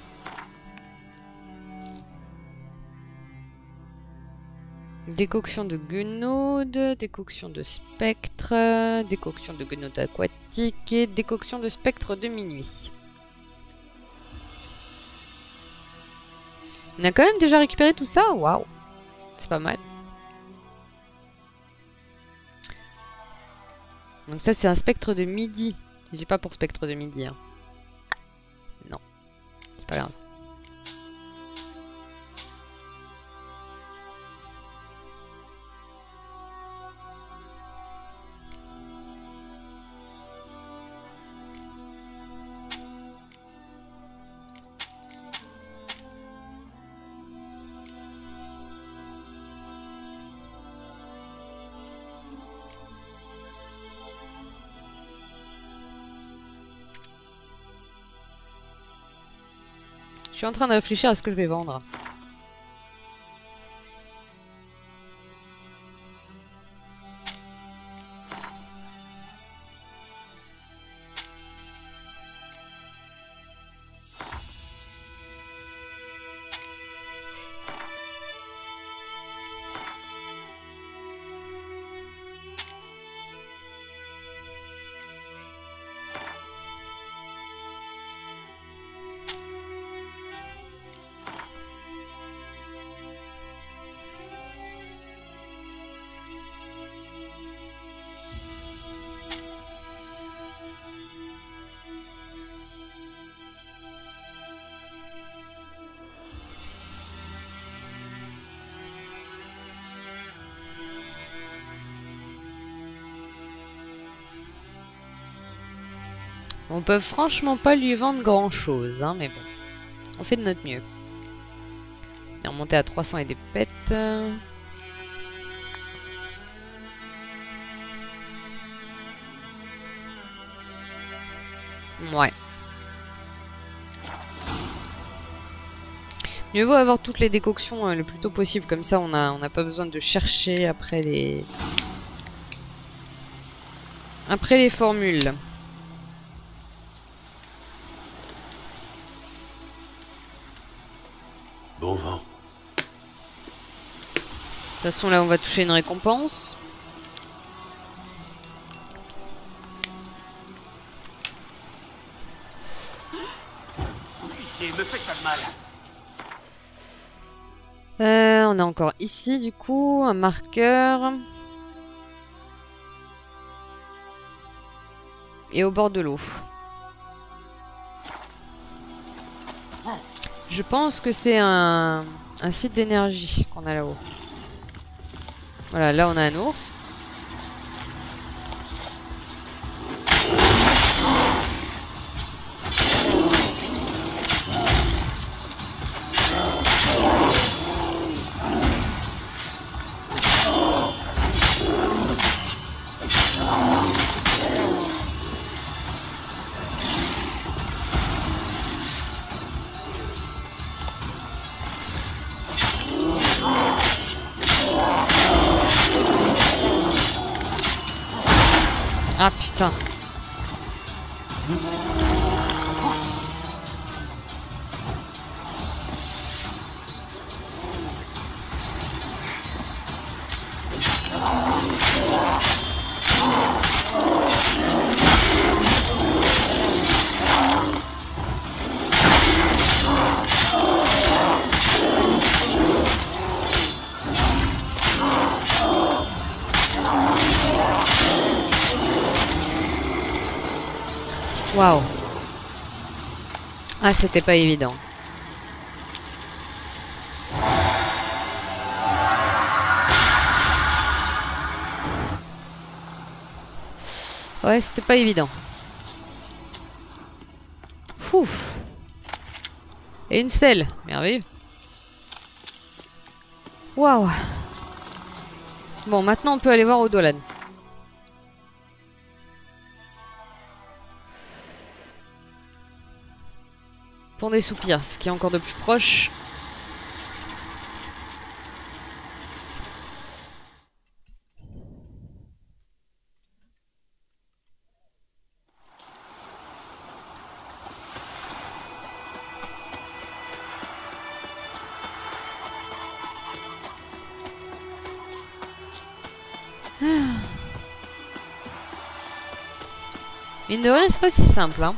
Décoction de guenaudes, décoction de spectre, décoction de guenaudes aquatiques et décoction de spectre de minuit. On a quand même déjà récupéré tout ça? Waouh! C'est pas mal. Donc ça c'est un spectre de midi. J'ai pas pour spectre de midi. Hein. Non. C'est pas grave. Je suis en train de réfléchir à ce que je vais vendre. On peut franchement pas lui vendre grand chose, hein, mais bon. On fait de notre mieux. On est remonté à 300 et des pets. Ouais. Mieux vaut avoir toutes les décoctions le plus tôt possible, comme ça on n'a pas besoin de chercher après les. Après les formules. Bon vent. De toute façon, là, on va toucher une récompense. Oh, écoutez, me faites pas de mal. On a encore ici, du coup, un marqueur. Et au bord de l'eau. Je pense que c'est un site d'énergie qu'on a là-haut. Voilà, là on a un ours. Ah putain. Waouh. Ah, c'était pas évident. Ouais, c'était pas évident. Ouf. Et une selle. Merveilleux. Waouh. Bon, maintenant on peut aller voir Odolan. Pont des soupirs, ce qui est encore de plus proche. Mine de rien, c'est pas si simple, hein.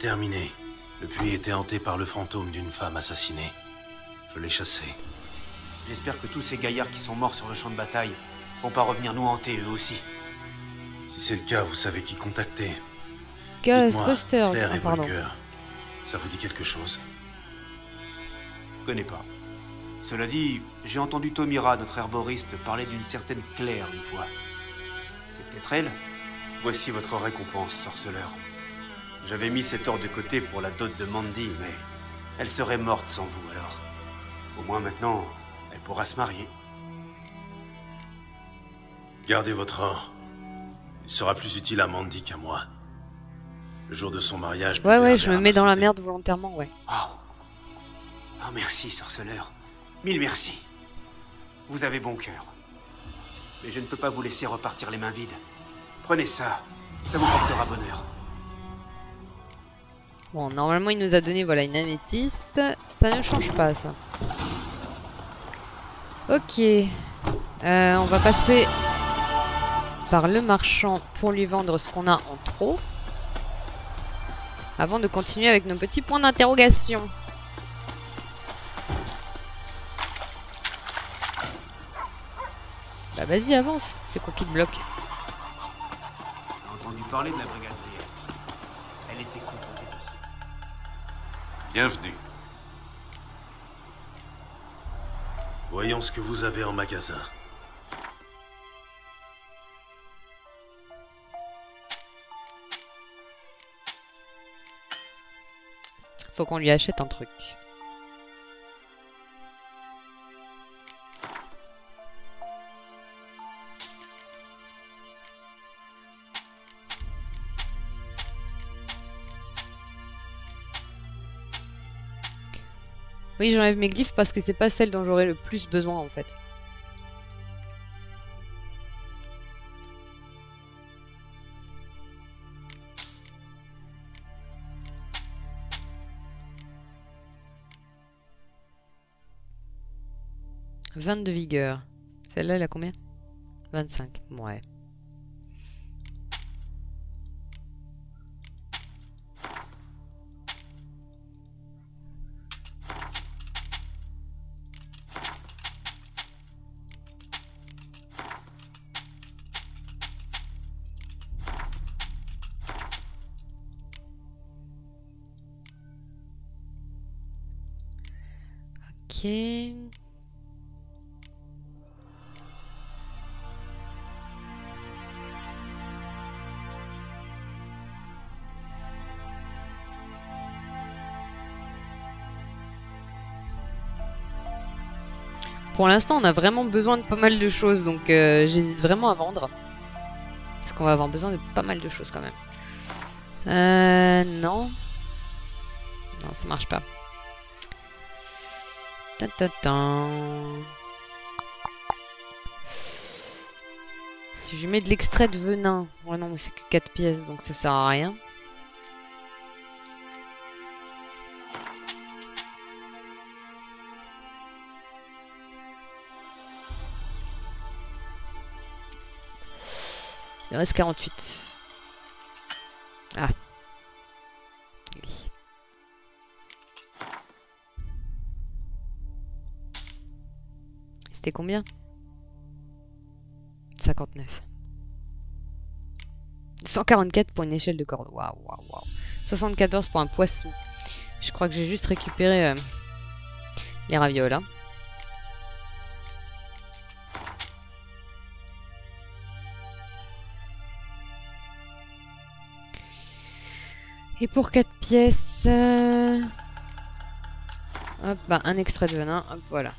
Terminé. Le puits était hanté par le fantôme d'une femme assassinée. Je l'ai chassé. J'espère que tous ces gaillards qui sont morts sur le champ de bataille vont pas revenir nous hanter eux aussi. Si c'est le cas, vous savez qui contacter. Ghostbusters, Claire et Volker. Ça vous dit quelque chose? Je connais pas. Cela dit, j'ai entendu Tomira, notre herboriste, parler d'une certaine Claire une fois. C'est peut-être elle? Voici votre récompense, sorceleur. J'avais mis cet or de côté pour la dot de Mandy, mais elle serait morte sans vous, alors. Au moins maintenant, elle pourra se marier. Gardez votre or. Il sera plus utile à Mandy qu'à moi. Le jour de son mariage... Ouais, je me mets dans la merde volontairement, ouais. Oh, merci, sorceleur. Mille merci. Vous avez bon cœur. Mais je ne peux pas vous laisser repartir les mains vides. Prenez ça, ça vous portera bonheur. Bon, normalement, il nous a donné, voilà, une améthyste. Ça ne change pas, ça. Ok. On va passer par le marchand pour lui vendre ce qu'on a en trop. Avant de continuer avec nos petits points d'interrogation. Bah, vas-y, avance. C'est quoi qui te bloque? J'ai entendu parler de la brigade. Bienvenue. Voyons ce que vous avez en magasin. Faut qu'on lui achète un truc. Oui, j'enlève mes glyphes parce que c'est pas celle dont j'aurais le plus besoin en fait. 20 de vigueur. Celle-là, elle a combien? 25. Ouais. Ok. Pour l'instant, on a vraiment besoin de pas mal de choses, donc j'hésite vraiment à vendre. Parce qu'on va avoir besoin de pas mal de choses quand même. Non. Non, ça marche pas. Si je mets de l'extrait de venin. Ouais, non, mais c'est que 4 pièces, donc ça sert à rien. Il reste 48. Ah. Oui. C'était combien? 59. 144 pour une échelle de corde. Waouh, waouh, waouh. 74 pour un poisson. Je crois que j'ai juste récupéré les ravioles, hein. Et pour 4 pièces... Hop, bah, un extrait de venin, hop, voilà.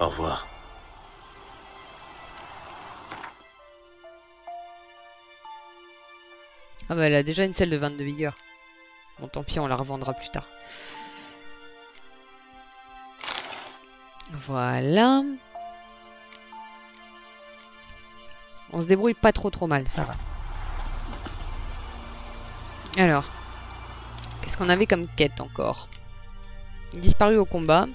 Au revoir. Ah bah, elle a déjà une selle de 22 de vigueur. Bon, tant pis, on la revendra plus tard. Voilà. On se débrouille pas trop mal, ça va. Alors, qu'est-ce qu'on avait comme quête encore? Disparu au combat.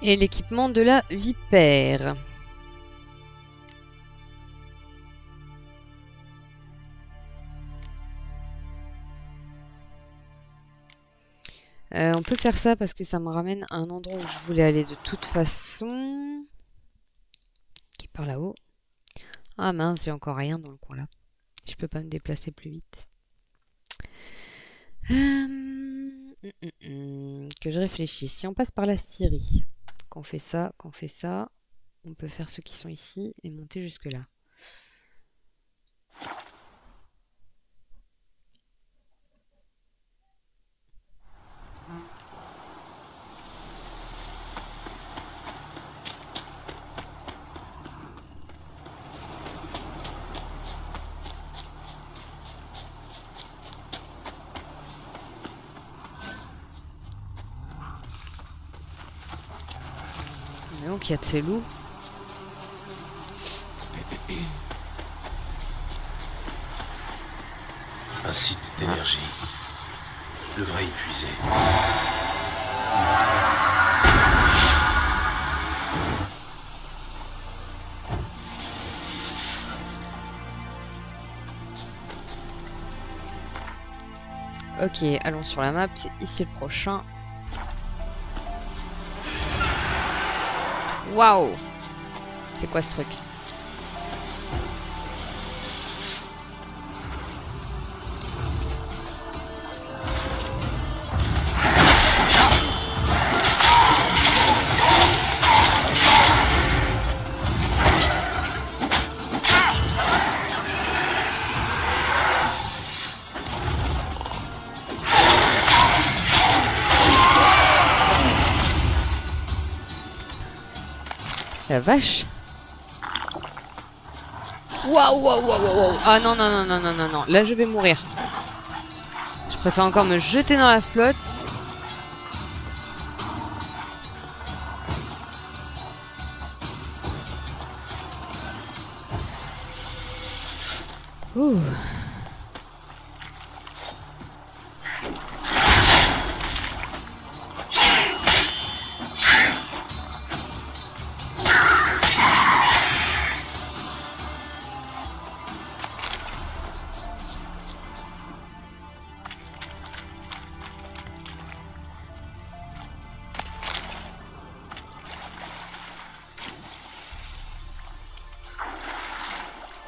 Et l'équipement de la vipère. On peut faire ça parce que ça me ramène à un endroit où je voulais aller de toute façon. Qui est par là-haut. Ah mince, j'ai encore rien dans le coin là. Je peux pas me déplacer plus vite. Que je réfléchisse. Si on passe par la Syrie, qu'on fait ça, on peut faire ceux qui sont ici et monter jusque là. Il y a de ces loups. Un site d'énergie devrait y puiser. Ok, allons sur la map, c'est ici le prochain. Waouh! C'est quoi ce truc? La vache. Waouh, waouh, waouh, waouh. Ah non, non, non, non, non, non, non. Là, je vais mourir. Je préfère encore me jeter dans la flotte. Ouh.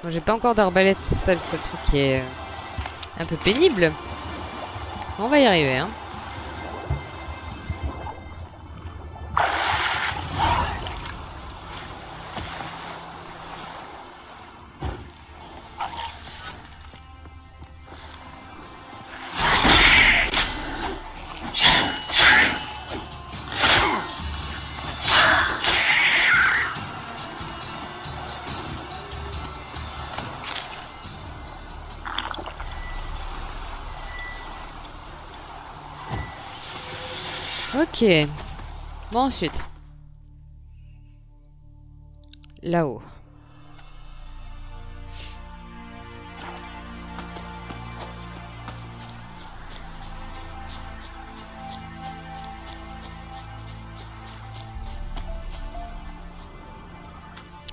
Moi j'ai pas encore d'arbalète, c'est ça le seul truc qui est un peu pénible. Bon, on va y arriver, hein. Ok. Bon, ensuite. Là-haut.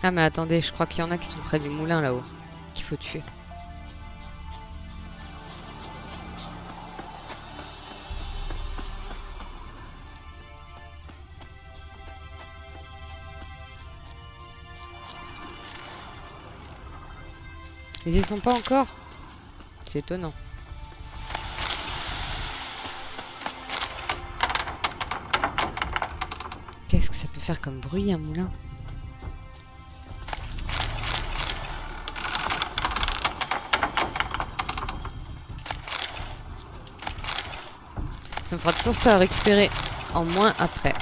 Ah, mais attendez, je crois qu'il y en a qui sont près du moulin là-haut, qu'il faut tuer. Ils y sont pas encore? C'est étonnant. Qu'est-ce que ça peut faire comme bruit, un moulin? Ça me fera toujours ça à récupérer en moins après.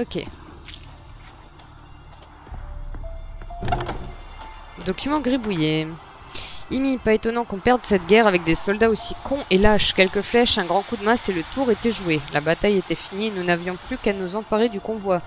Ok. Document gribouillé. Igni, pas étonnant qu'on perde cette guerre avec des soldats aussi cons et lâches. Quelques flèches, un grand coup de masse et le tour était joué. La bataille était finie et nous n'avions plus qu'à nous emparer du convoi.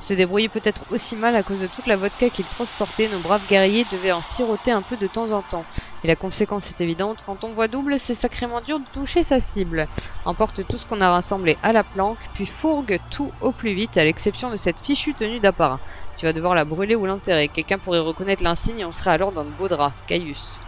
Ils se débrouillaient peut-être aussi mal à cause de toute la vodka qu'ils transportaient. Nos braves guerriers devaient en siroter un peu de temps en temps. Et la conséquence est évidente. Quand on voit double, c'est sacrément dur de toucher sa cible. Emporte tout ce qu'on a rassemblé à la planque, puis fourgue tout au plus vite, à l'exception de cette fichue tenue d'apparat. Tu vas devoir la brûler ou l'enterrer. Quelqu'un pourrait reconnaître l'insigne et on serait alors dans de beaux draps. Caius.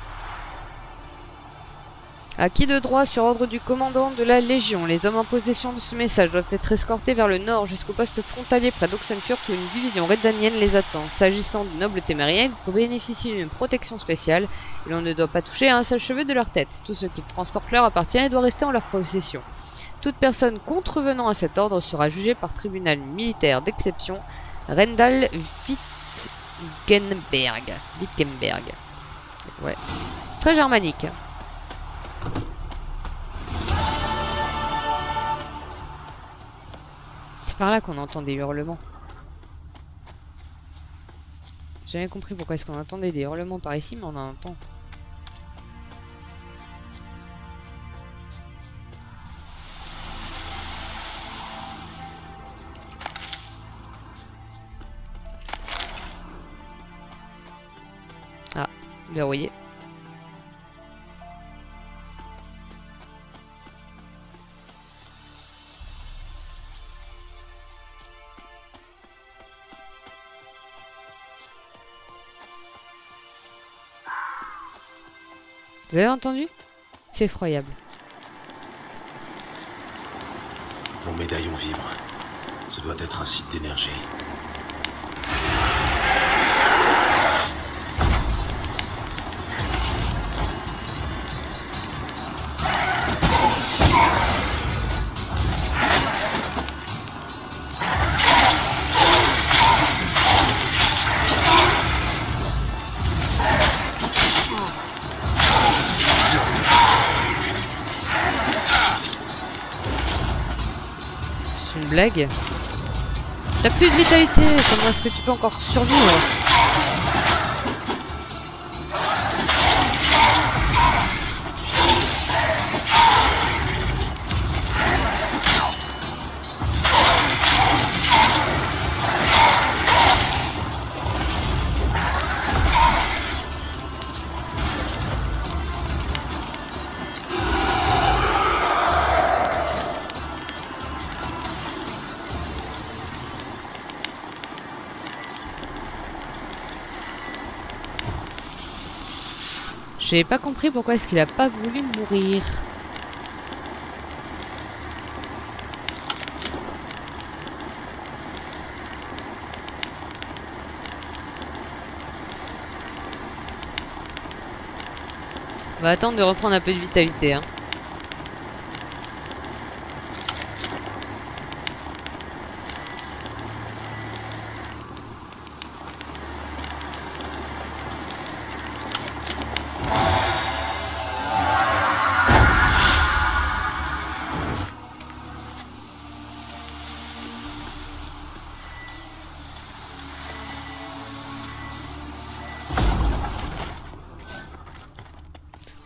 Acquis de droit sur ordre du commandant de la Légion, les hommes en possession de ce message doivent être escortés vers le nord jusqu'au poste frontalier près d'Oxenfurt où une division redanienne les attend. S'agissant de nobles téméraires, ils peuvent bénéficier d'une protection spéciale et l'on ne doit pas toucher à un seul cheveu de leur tête. Tout ce qu'ils transportent leur appartient et doit rester en leur possession. Toute personne contrevenant à cet ordre sera jugée par tribunal militaire d'exception Rendal Wittgenberg. Wittgenberg. Ouais. C'est très germanique. C'est par là qu'on entend des hurlements. J'ai jamais compris pourquoi est-ce qu'on entendait des hurlements par ici, mais on en entend. Ah, verrouillé. Vous avez entendu? C'est effroyable. Mon médaillon vibre. Ce doit être un site d'énergie. Blague. T'as plus de vitalité, comment est-ce que tu peux encore survivre? J'ai pas compris pourquoi est-ce qu'il a pas voulu mourir. On va attendre de reprendre un peu de vitalité, hein.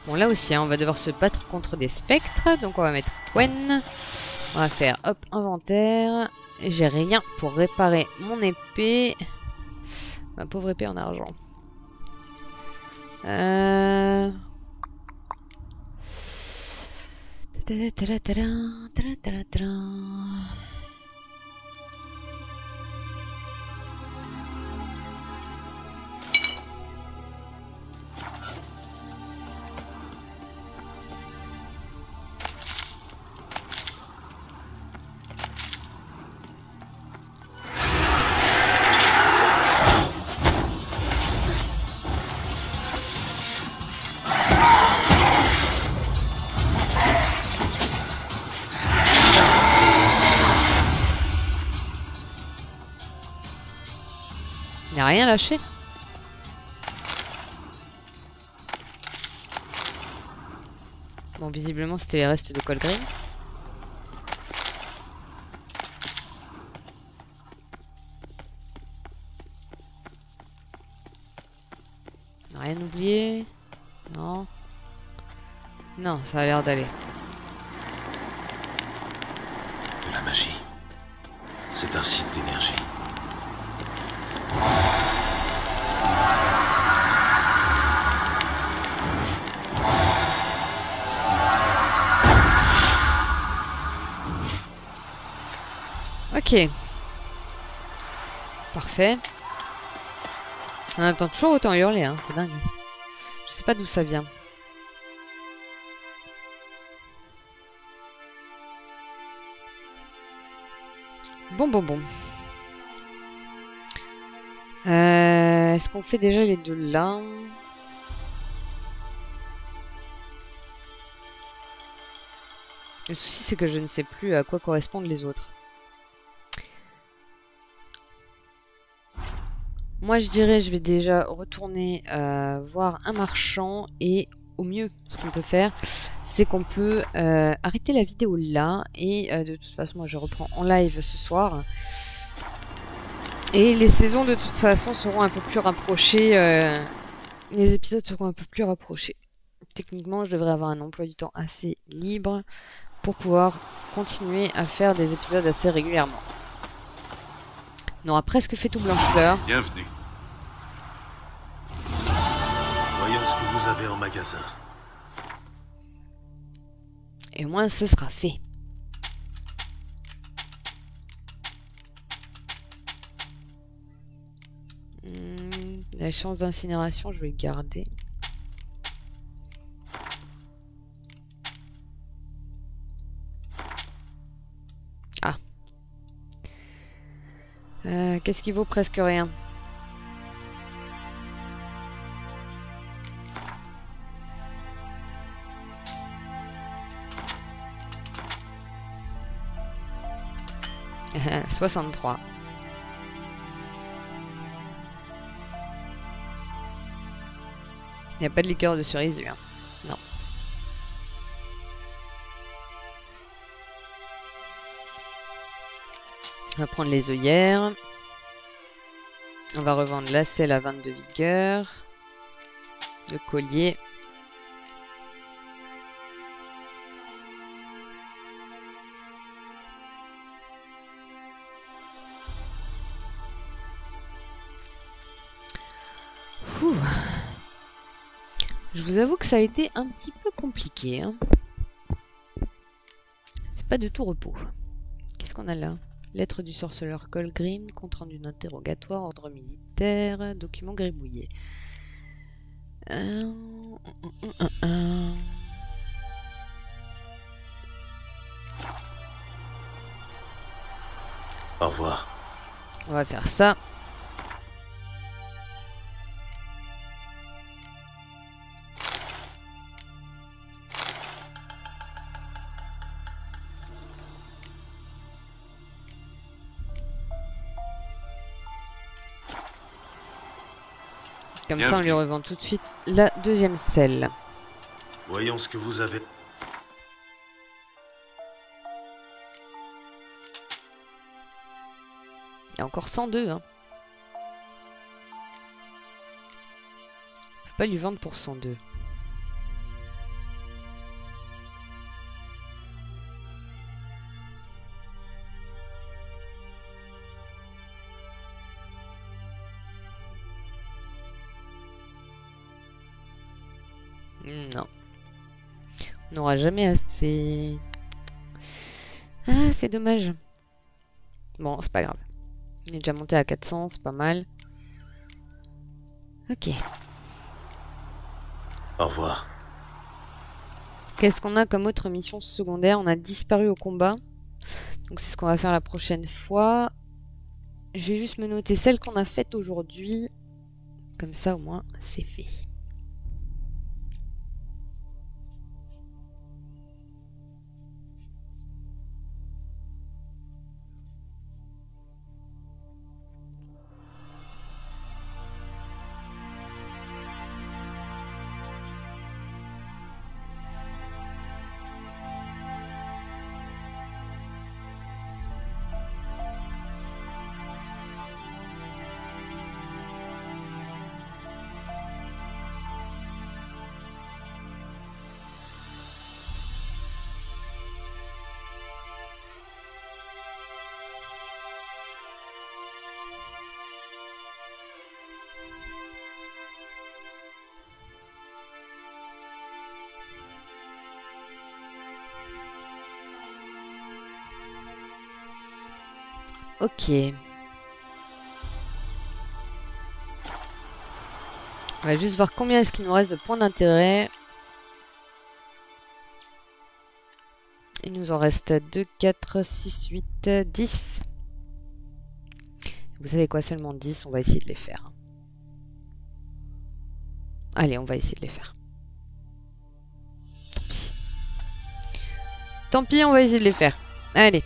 Bon, là aussi, hein, on va devoir se battre contre des spectres. Donc, on va mettre Quen. On va faire, hop, inventaire. J'ai rien pour réparer mon épée. Ma pauvre épée en argent. Rien lâché. Bon, visiblement c'était les restes de Colgrim. Rien oublié. Non. Non, ça a l'air d'aller. La magie. C'est un site d'énergie. Ok. Parfait. On entend toujours autant hurler, hein, c'est dingue. Je sais pas d'où ça vient. Bon. Est-ce qu'on fait déjà les deux là? Le souci, c'est que je ne sais plus à quoi correspondent les autres. Moi, je dirais, je vais déjà retourner voir un marchand et au mieux, ce qu'on peut faire, c'est qu'on peut arrêter la vidéo là et de toute façon, moi, je reprends en live ce soir. Et les saisons, de toute façon, seront un peu plus rapprochées. Les épisodes seront un peu plus rapprochés. Techniquement, je devrais avoir un emploi du temps assez libre pour pouvoir continuer à faire des épisodes assez régulièrement. On aura presque fait tout Blanchefleur. Bienvenue. Voyons ce que vous avez en magasin. Et au moins, ce sera fait. La chance d'incinération, je vais le garder. Qu'est-ce qui vaut presque rien? <laughs> 63. Il n'y a pas de liqueur de cerise, lui, hein. Non. On va prendre les œillères. On va revendre la selle à 22 vigueur. Le collier. Ouh. Je vous avoue que ça a été un petit peu compliqué, hein. C'est pas du tout repos. Qu'est-ce qu'on a là ? Lettre du sorceleur Colgrim, compte rendu d'interrogatoire, ordre militaire, document gribouillé. Au revoir. On va faire ça. Comme bien ça, on lui revend tout de suite la deuxième selle. Voyons ce que vous avez. Il y a encore 102. Hein. On peut pas lui vendre pour 102. Non. On n'aura jamais assez. Ah, c'est dommage. Bon, c'est pas grave. Il est déjà monté à 400, c'est pas mal. Ok. Au revoir. Qu'est-ce qu'on a comme autre mission secondaire? On a disparu au combat. Donc c'est ce qu'on va faire la prochaine fois. Je vais juste me noter celle qu'on a faite aujourd'hui. Comme ça au moins c'est fait. Ok. On va juste voir combien est-ce qu'il nous reste de points d'intérêt. Il nous en reste 2, 4, 6, 8, 10. Vous savez quoi, seulement 10, on va essayer de les faire. Allez, on va essayer de les faire. Tant pis. Tant pis, on va essayer de les faire. Allez.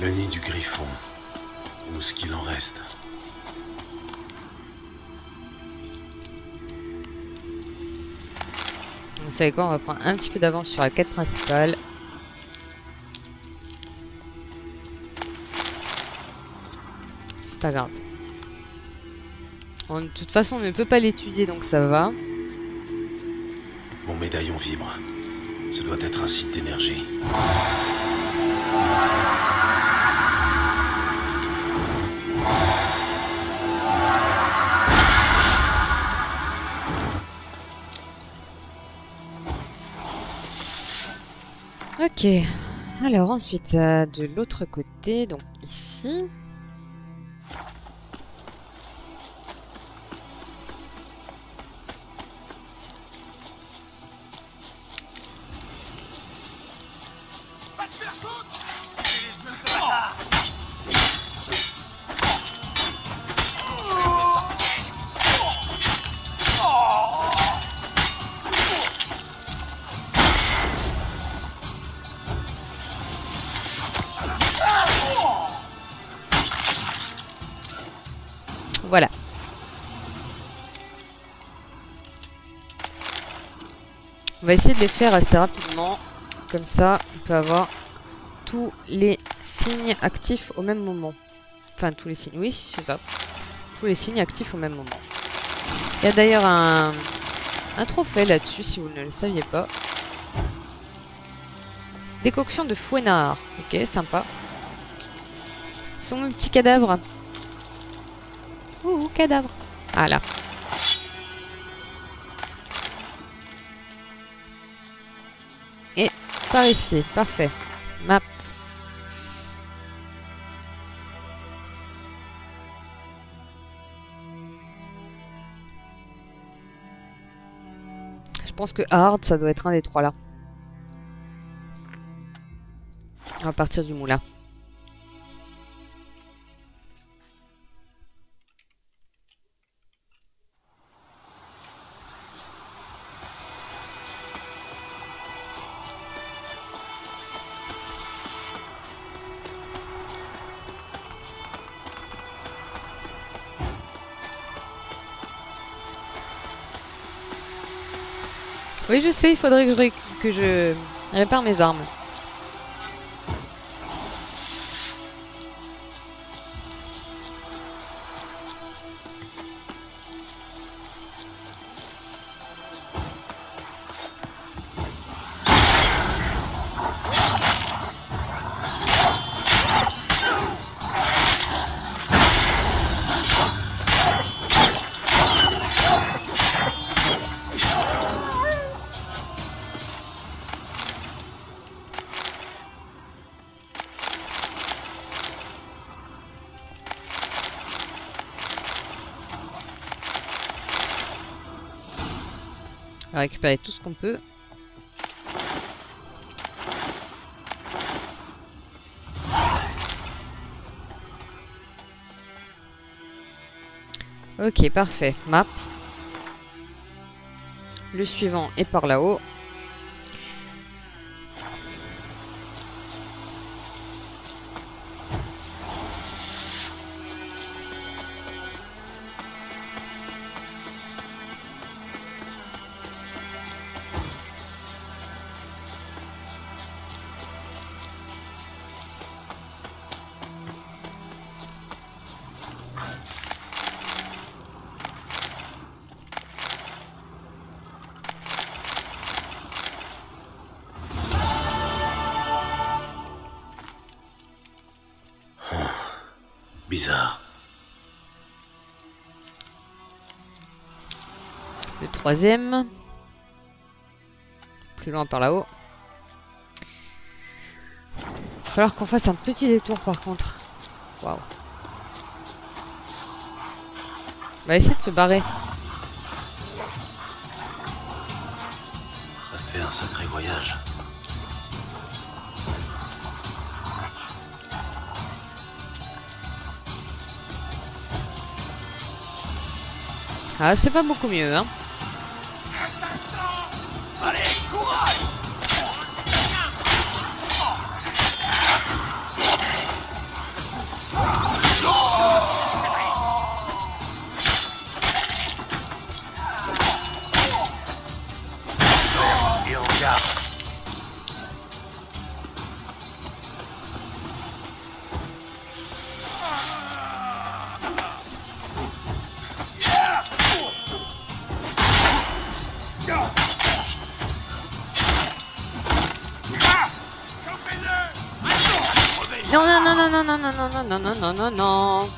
Le nid du griffon, ou ce qu'il en reste. Vous savez quoi, on va prendre un petit peu d'avance sur la quête principale. C'est pas grave. De toute façon, on ne peut pas l'étudier, donc ça va. Mon médaillon vibre. Ce doit être un site d'énergie. Ok, alors ensuite de l'autre côté, donc ici. On va essayer de les faire assez rapidement, comme ça on peut avoir tous les signes actifs au même moment. Enfin tous les signes, oui c'est ça. Tous les signes actifs au même moment. Il y a d'ailleurs un, un trophée là-dessus si vous ne le saviez pas. Décoction de fouenard. Ok, sympa. Sont mes petits cadavres. Ouh, cadavre. Ah là. Et par ici, parfait. Map. Je pense que hard, ça doit être un des trois là. On va partir du moulin. Oui, je sais, il faudrait que je répare mes armes. Récupérer tout ce qu'on peut. Ok, parfait. Map. Le suivant est par là-haut. Troisième. Plus loin par là-haut. Il va falloir qu'on fasse un petit détour par contre. Waouh. On va essayer de se barrer. Ça fait un sacré voyage. Ah, c'est pas beaucoup mieux, hein. Non.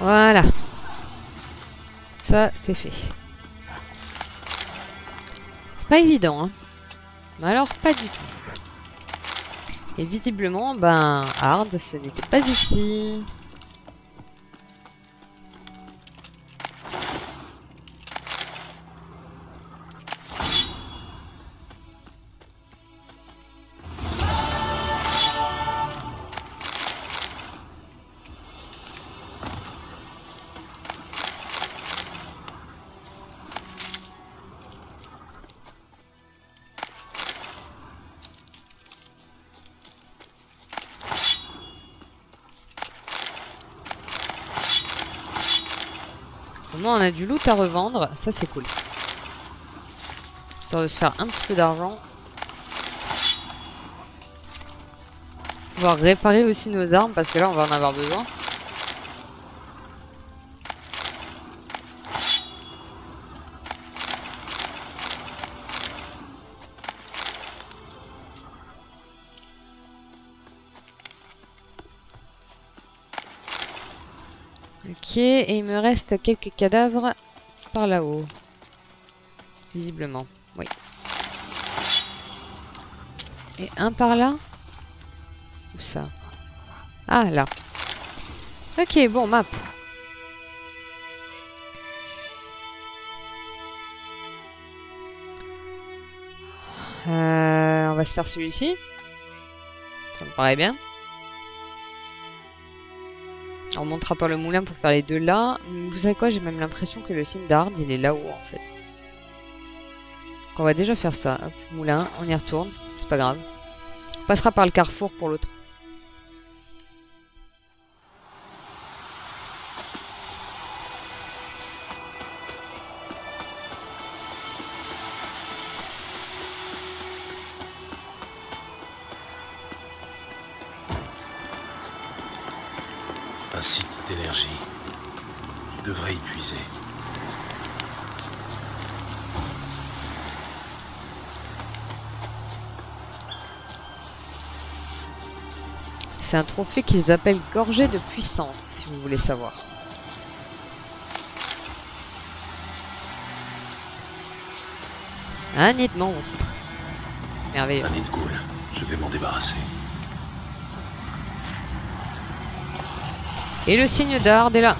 Voilà. Ça, c'est fait. C'est pas évident, hein. Mais alors, pas du tout. Et visiblement, ben, hard, ce n'était pas ici. Au moins on a du loot à revendre, ça c'est cool. Histoire de se faire un petit peu d'argent. Pouvoir réparer aussi nos armes parce que là on va en avoir besoin. Ok, et il me reste quelques cadavres par là-haut. Visiblement, oui. Et un par là ? Où ça ? Ah, là. Ok, bon, map. On va se faire celui-ci. Ça me paraît bien. On montera par le moulin pour faire les deux là. Vous savez quoi, j'ai même l'impression que le signe d'Ard, il est là-haut en fait. Donc on va déjà faire ça. Hop, moulin, on y retourne. C'est pas grave. On passera par le carrefour pour l'autre. Un site d'énergie. Je devrais y puiser. C'est un trophée qu'ils appellent gorgée de puissance, si vous voulez savoir. Un nid de monstre. Merveilleux. Un nid de ghoul. Je vais m'en débarrasser. Et le signe d'Ard est là.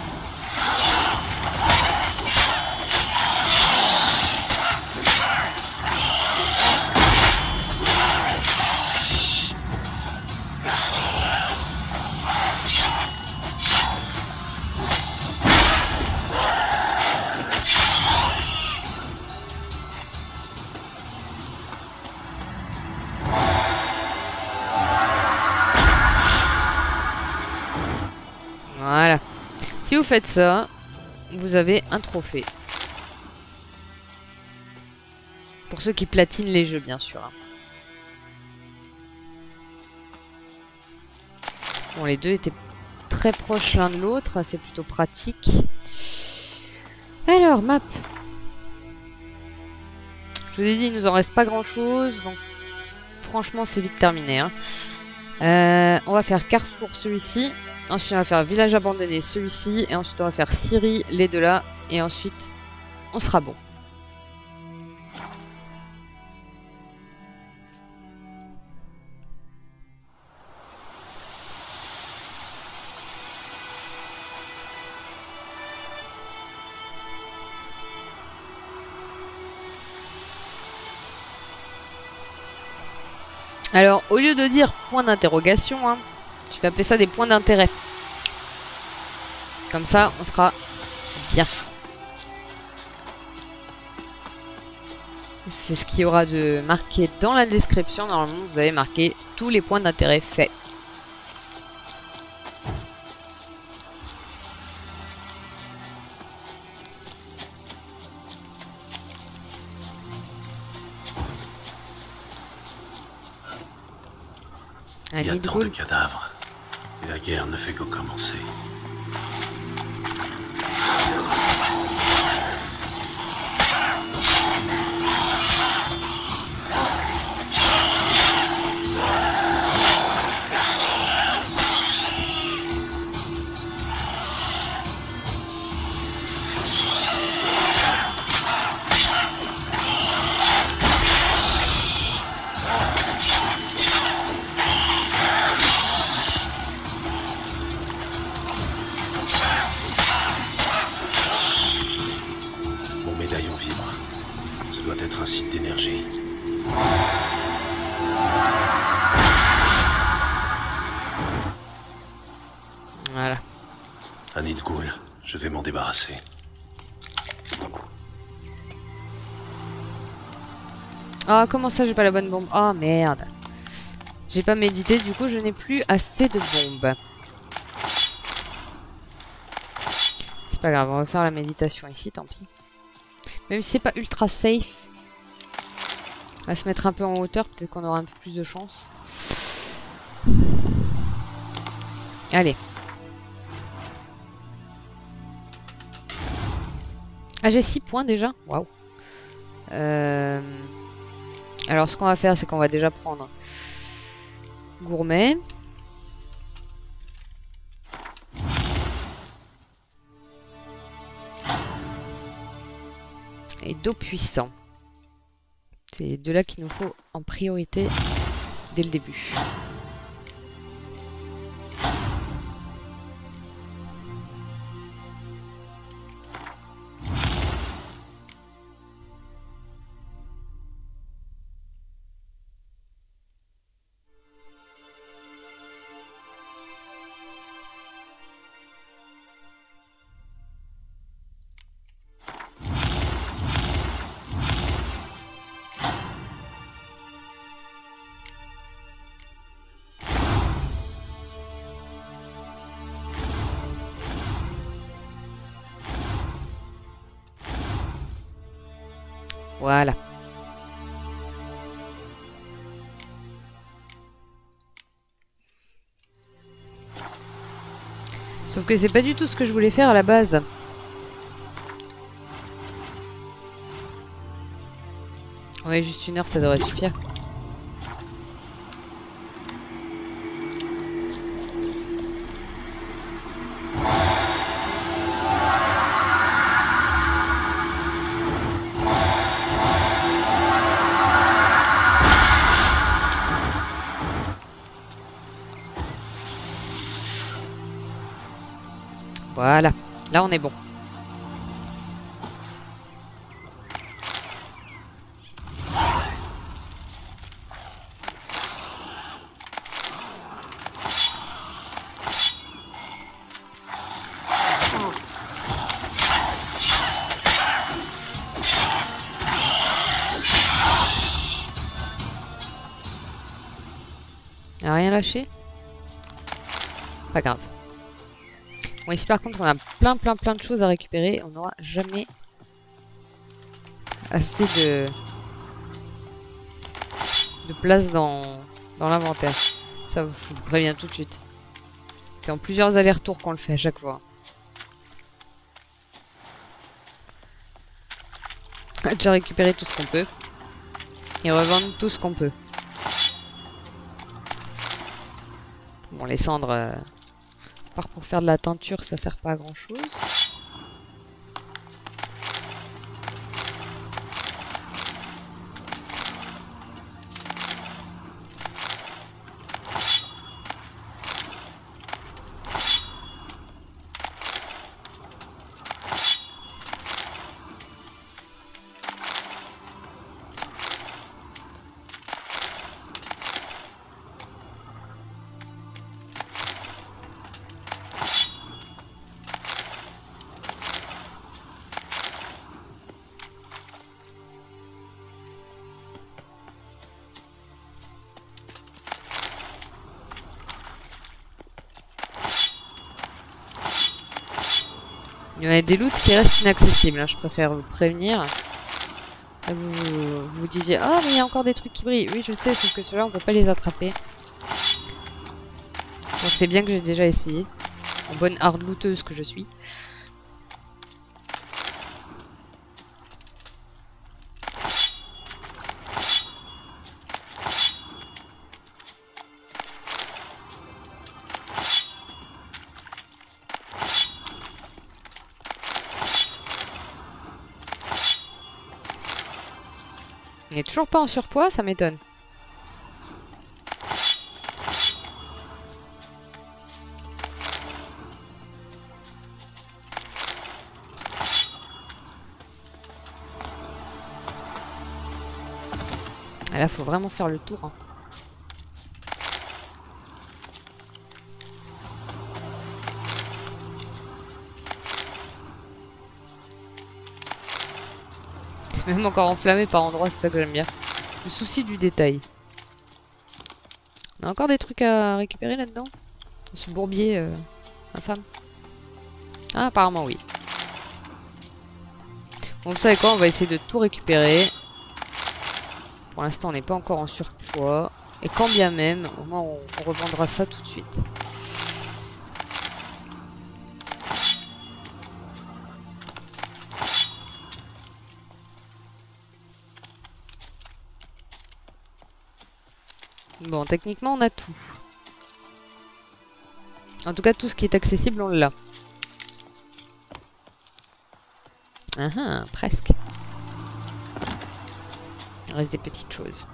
Faites ça, vous avez un trophée. Pour ceux qui platinent les jeux, bien sûr. Bon, les deux étaient très proches l'un de l'autre, c'est plutôt pratique. Alors, map. Je vous ai dit, il nous en reste pas grand-chose, donc franchement, c'est vite terminé, hein. On va faire carrefour, celui-ci. Ensuite, on va faire village abandonné, celui-ci. Et ensuite, on va faire Syrie, les deux là. Et ensuite, on sera bon. Alors, au lieu de dire point d'interrogation, hein, je vais appeler ça des points d'intérêt. Comme ça, on sera bien. C'est ce qu'il y aura de marqué dans la description. Normalement, vous avez marqué tous les points d'intérêt faits. Il y a tant de cadavres. Et la guerre ne fait que commencer. Ah, comment ça j'ai pas la bonne bombe? Ah, merde. J'ai pas médité, du coup je n'ai plus assez de bombes. C'est Pas grave, on va faire la méditation ici, tant pis. Même si c'est pas ultra safe. On va se mettre un peu en hauteur, peut-être qu'on aura un peu plus de chance. Allez. Ah, j'ai 6 points déjà. Waouh. Alors, ce qu'on va faire, c'est qu'on va déjà prendre gourmet. Et d'eau puissant. C'est de là qu'il nous faut en priorité dès le début. Voilà. Sauf que c'est pas du tout ce que je voulais faire à la base. Ouais, juste une heure, ça devrait suffire. Voilà, là on est bon. On n'a rien lâché? Pas grave. Bon, ici par contre on a plein de choses à récupérer. On n'aura jamais assez de place dans l'inventaire. Ça je vous préviens tout de suite. C'est en plusieurs allers-retours qu'on le fait à chaque fois. On a déjà récupéré tout ce qu'on peut. Et revendre tout ce qu'on peut. Bon, les cendres... À part pour faire de la teinture, ça sert pas à grand chose. Il y a des loots qui restent inaccessibles, hein. Je préfère vous prévenir. Vous disiez, ah, mais il y a encore des trucs qui brillent. Oui, je sais, sauf que ceux-là, on peut pas les attraper. Bon, c'est bien que j'ai déjà essayé. En bonne hard looteuse que je suis. Il n'est toujours pas en surpoids, ça m'étonne. Ah là, faut vraiment faire le tour, hein. Même encore enflammé par endroits, c'est ça que j'aime bien. Le souci du détail. On a encore des trucs à récupérer là-dedans? Ce bourbier infâme. Ah, apparemment oui. Bon, vous savez quoi, on va essayer de tout récupérer. Pour l'instant, on n'est pas encore en surpoids. Et quand bien même, au moins, on revendra ça tout de suite. Bon, techniquement, on a tout. En tout cas, tout ce qui est accessible, on l'a. Ah ah, presque. Il reste des petites choses.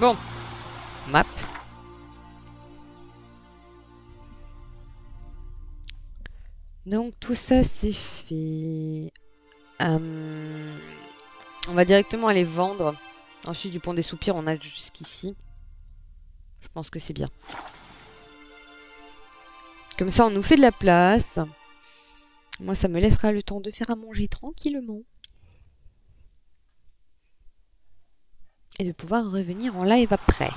Bon, map. Donc tout ça c'est fait. On va directement aller vendre. Ensuite du pont des soupirs on a jusqu'ici. Je pense que c'est bien. Comme ça on nous fait de la place. Moi ça me laissera le temps de faire à manger tranquillement. Et de pouvoir revenir en live après.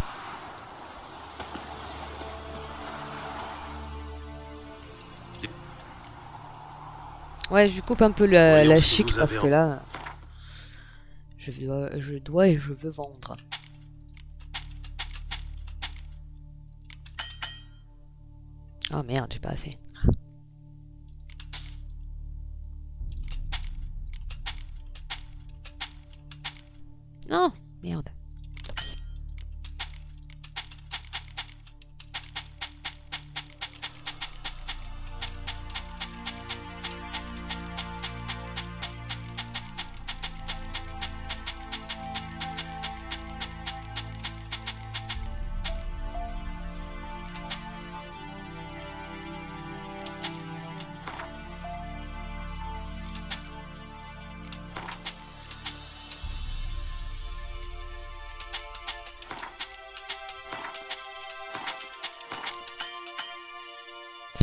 Ouais, je lui coupe un peu la chic parce que là... Je dois et je veux vendre. Oh merde, j'ai pas assez. Non! Merde.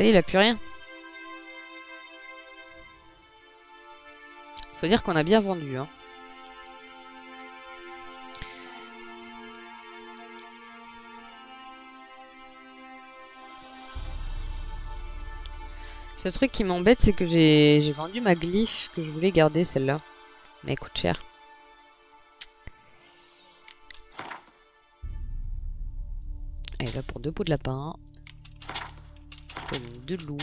Il a plus rien. Faut dire qu'on a bien vendu. Hein. Ce truc qui m'embête, c'est que j'ai vendu ma glyphe que je voulais garder, celle-là. Mais elle coûte cher. Elle est là pour 2 peaux de lapin. De loup.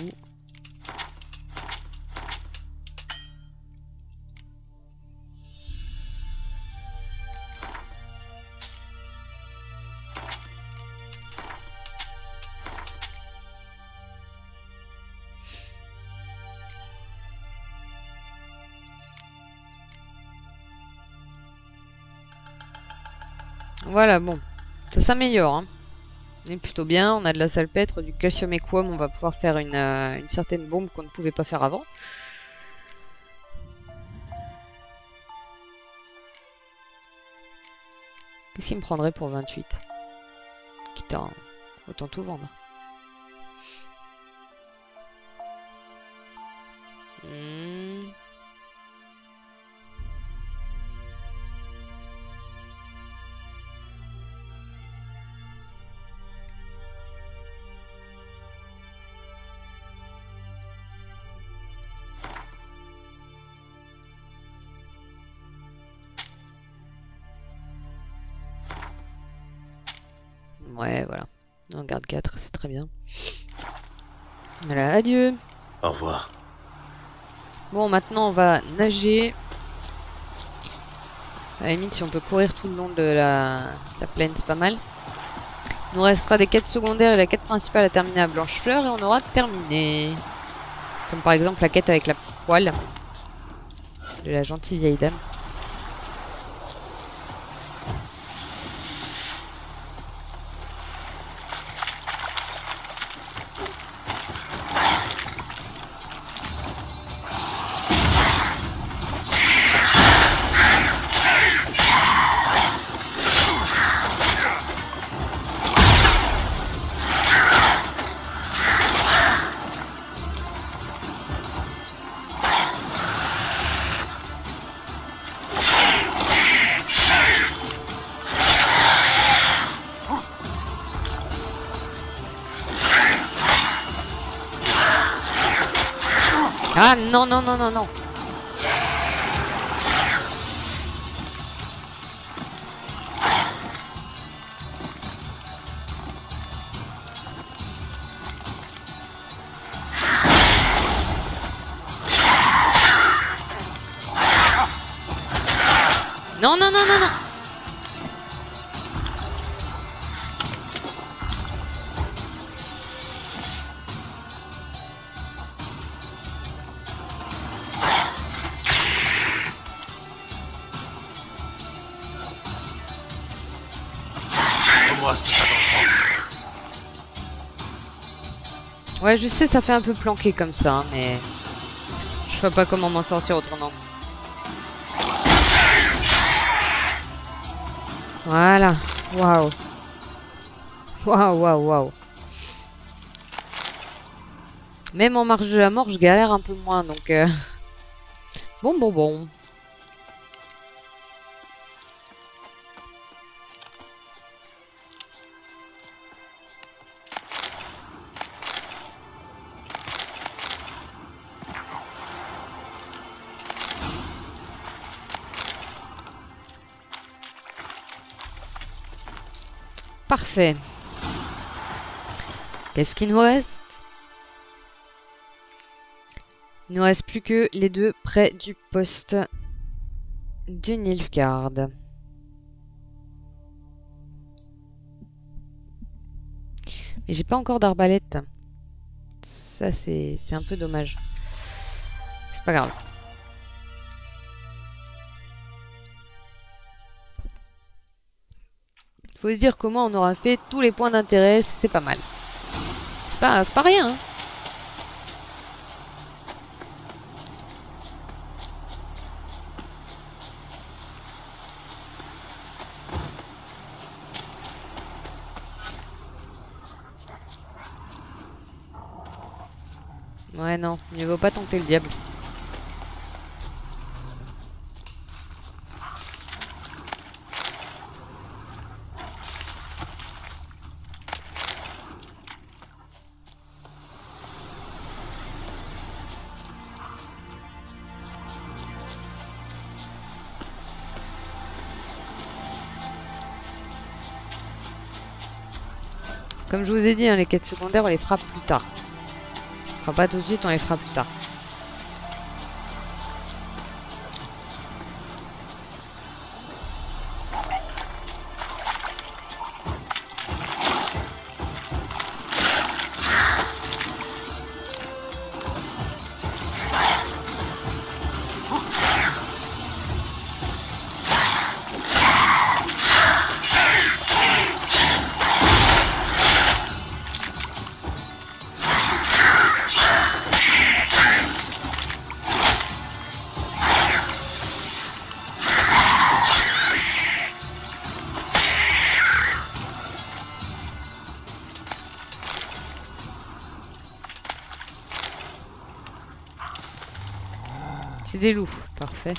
Voilà, bon, ça s'améliore, hein. On est plutôt bien, on a de la salpêtre, du calcium équum, on va pouvoir faire une certaine bombe qu'on ne pouvait pas faire avant. Qu'est-ce qu'il me prendrait pour 28? Quitte à... autant tout vendre. Ouais, voilà. On garde 4, c'est très bien. Voilà, adieu. Au revoir. Bon, maintenant, on va nager. À la limite, si on peut courir tout le long de la plaine, c'est pas mal. Il nous restera des quêtes secondaires et la quête principale à terminer à Blanchefleur et on aura terminé. Comme par exemple la quête avec la petite poêle de la gentille vieille dame. Ah non, non, non, non, non. Non, non, non, non, non. Ouais, je sais, ça fait un peu planqué comme ça, mais je vois pas comment m'en sortir autrement. Voilà, waouh. Waouh, waouh, waouh. Même en marche de la mort, je galère un peu moins, donc... Bon, bon, bon. Parfait. Qu'est-ce qu'il nous reste? Il nous reste plus que les deux près du poste du Nilfgaard. Mais j'ai pas encore d'arbalète. Ça, c'est un peu dommage. C'est pas grave. Faut se dire comment on aura fait tous les points d'intérêt, c'est pas mal. C'est pas rien. Hein. Ouais non, mieux vaut pas tenter le diable. Comme je vous ai dit, hein, les quêtes secondaires, on les frappe plus tard. On les frappe pas tout de suite, on les frappe plus tard. Des loups, parfait.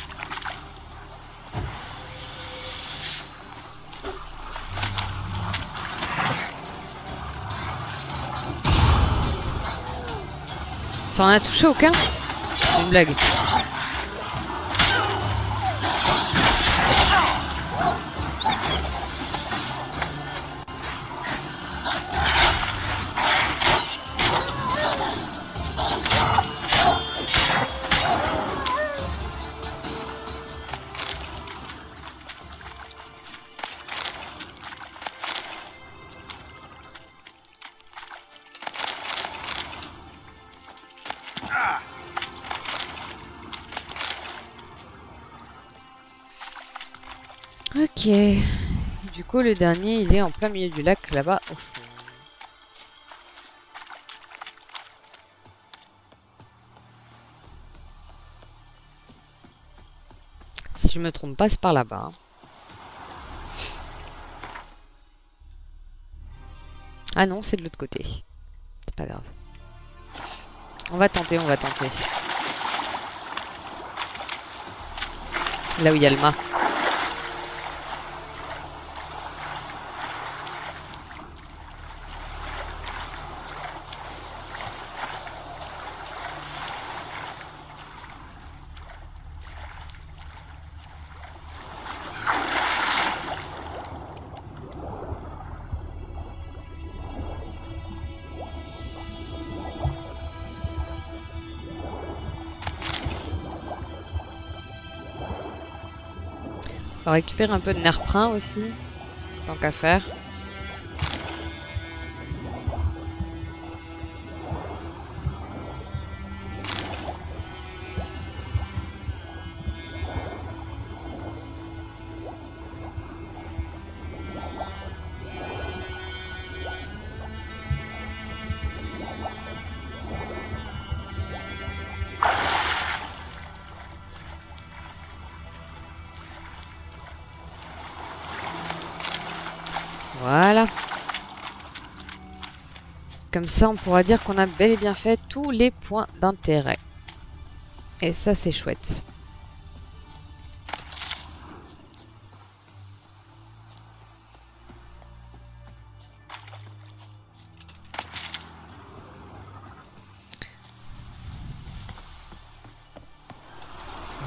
Ça en a touché aucun? C'est une blague. Ok, du coup le dernier il est en plein milieu du lac là-bas au fond. Si je me trompe pas, c'est par là-bas. Ah non, c'est de l'autre côté. C'est pas grave. On va tenter, on va tenter. Là où il y a le mât. On va récupérer un peu de nerf brun aussi, tant qu'à faire. Voilà. Comme ça, on pourra dire qu'on a bel et bien fait tous les points d'intérêt. Et ça, c'est chouette.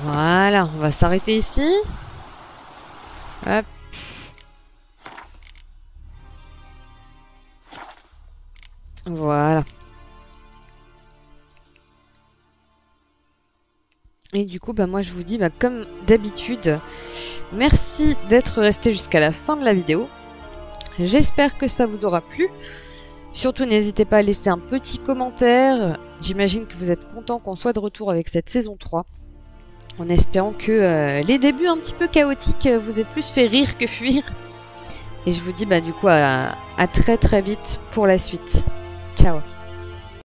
Voilà, on va s'arrêter ici. Hop. Voilà. Et du coup, bah, moi je vous dis, bah, comme d'habitude, merci d'être resté jusqu'à la fin de la vidéo. J'espère que ça vous aura plu. Surtout, n'hésitez pas à laisser un petit commentaire. J'imagine que vous êtes content qu'on soit de retour avec cette saison 3. En espérant que les débuts un petit peu chaotiques vous aient plus fait rire que fuir. Et je vous dis, bah, du coup, à très très vite pour la suite. Ciao.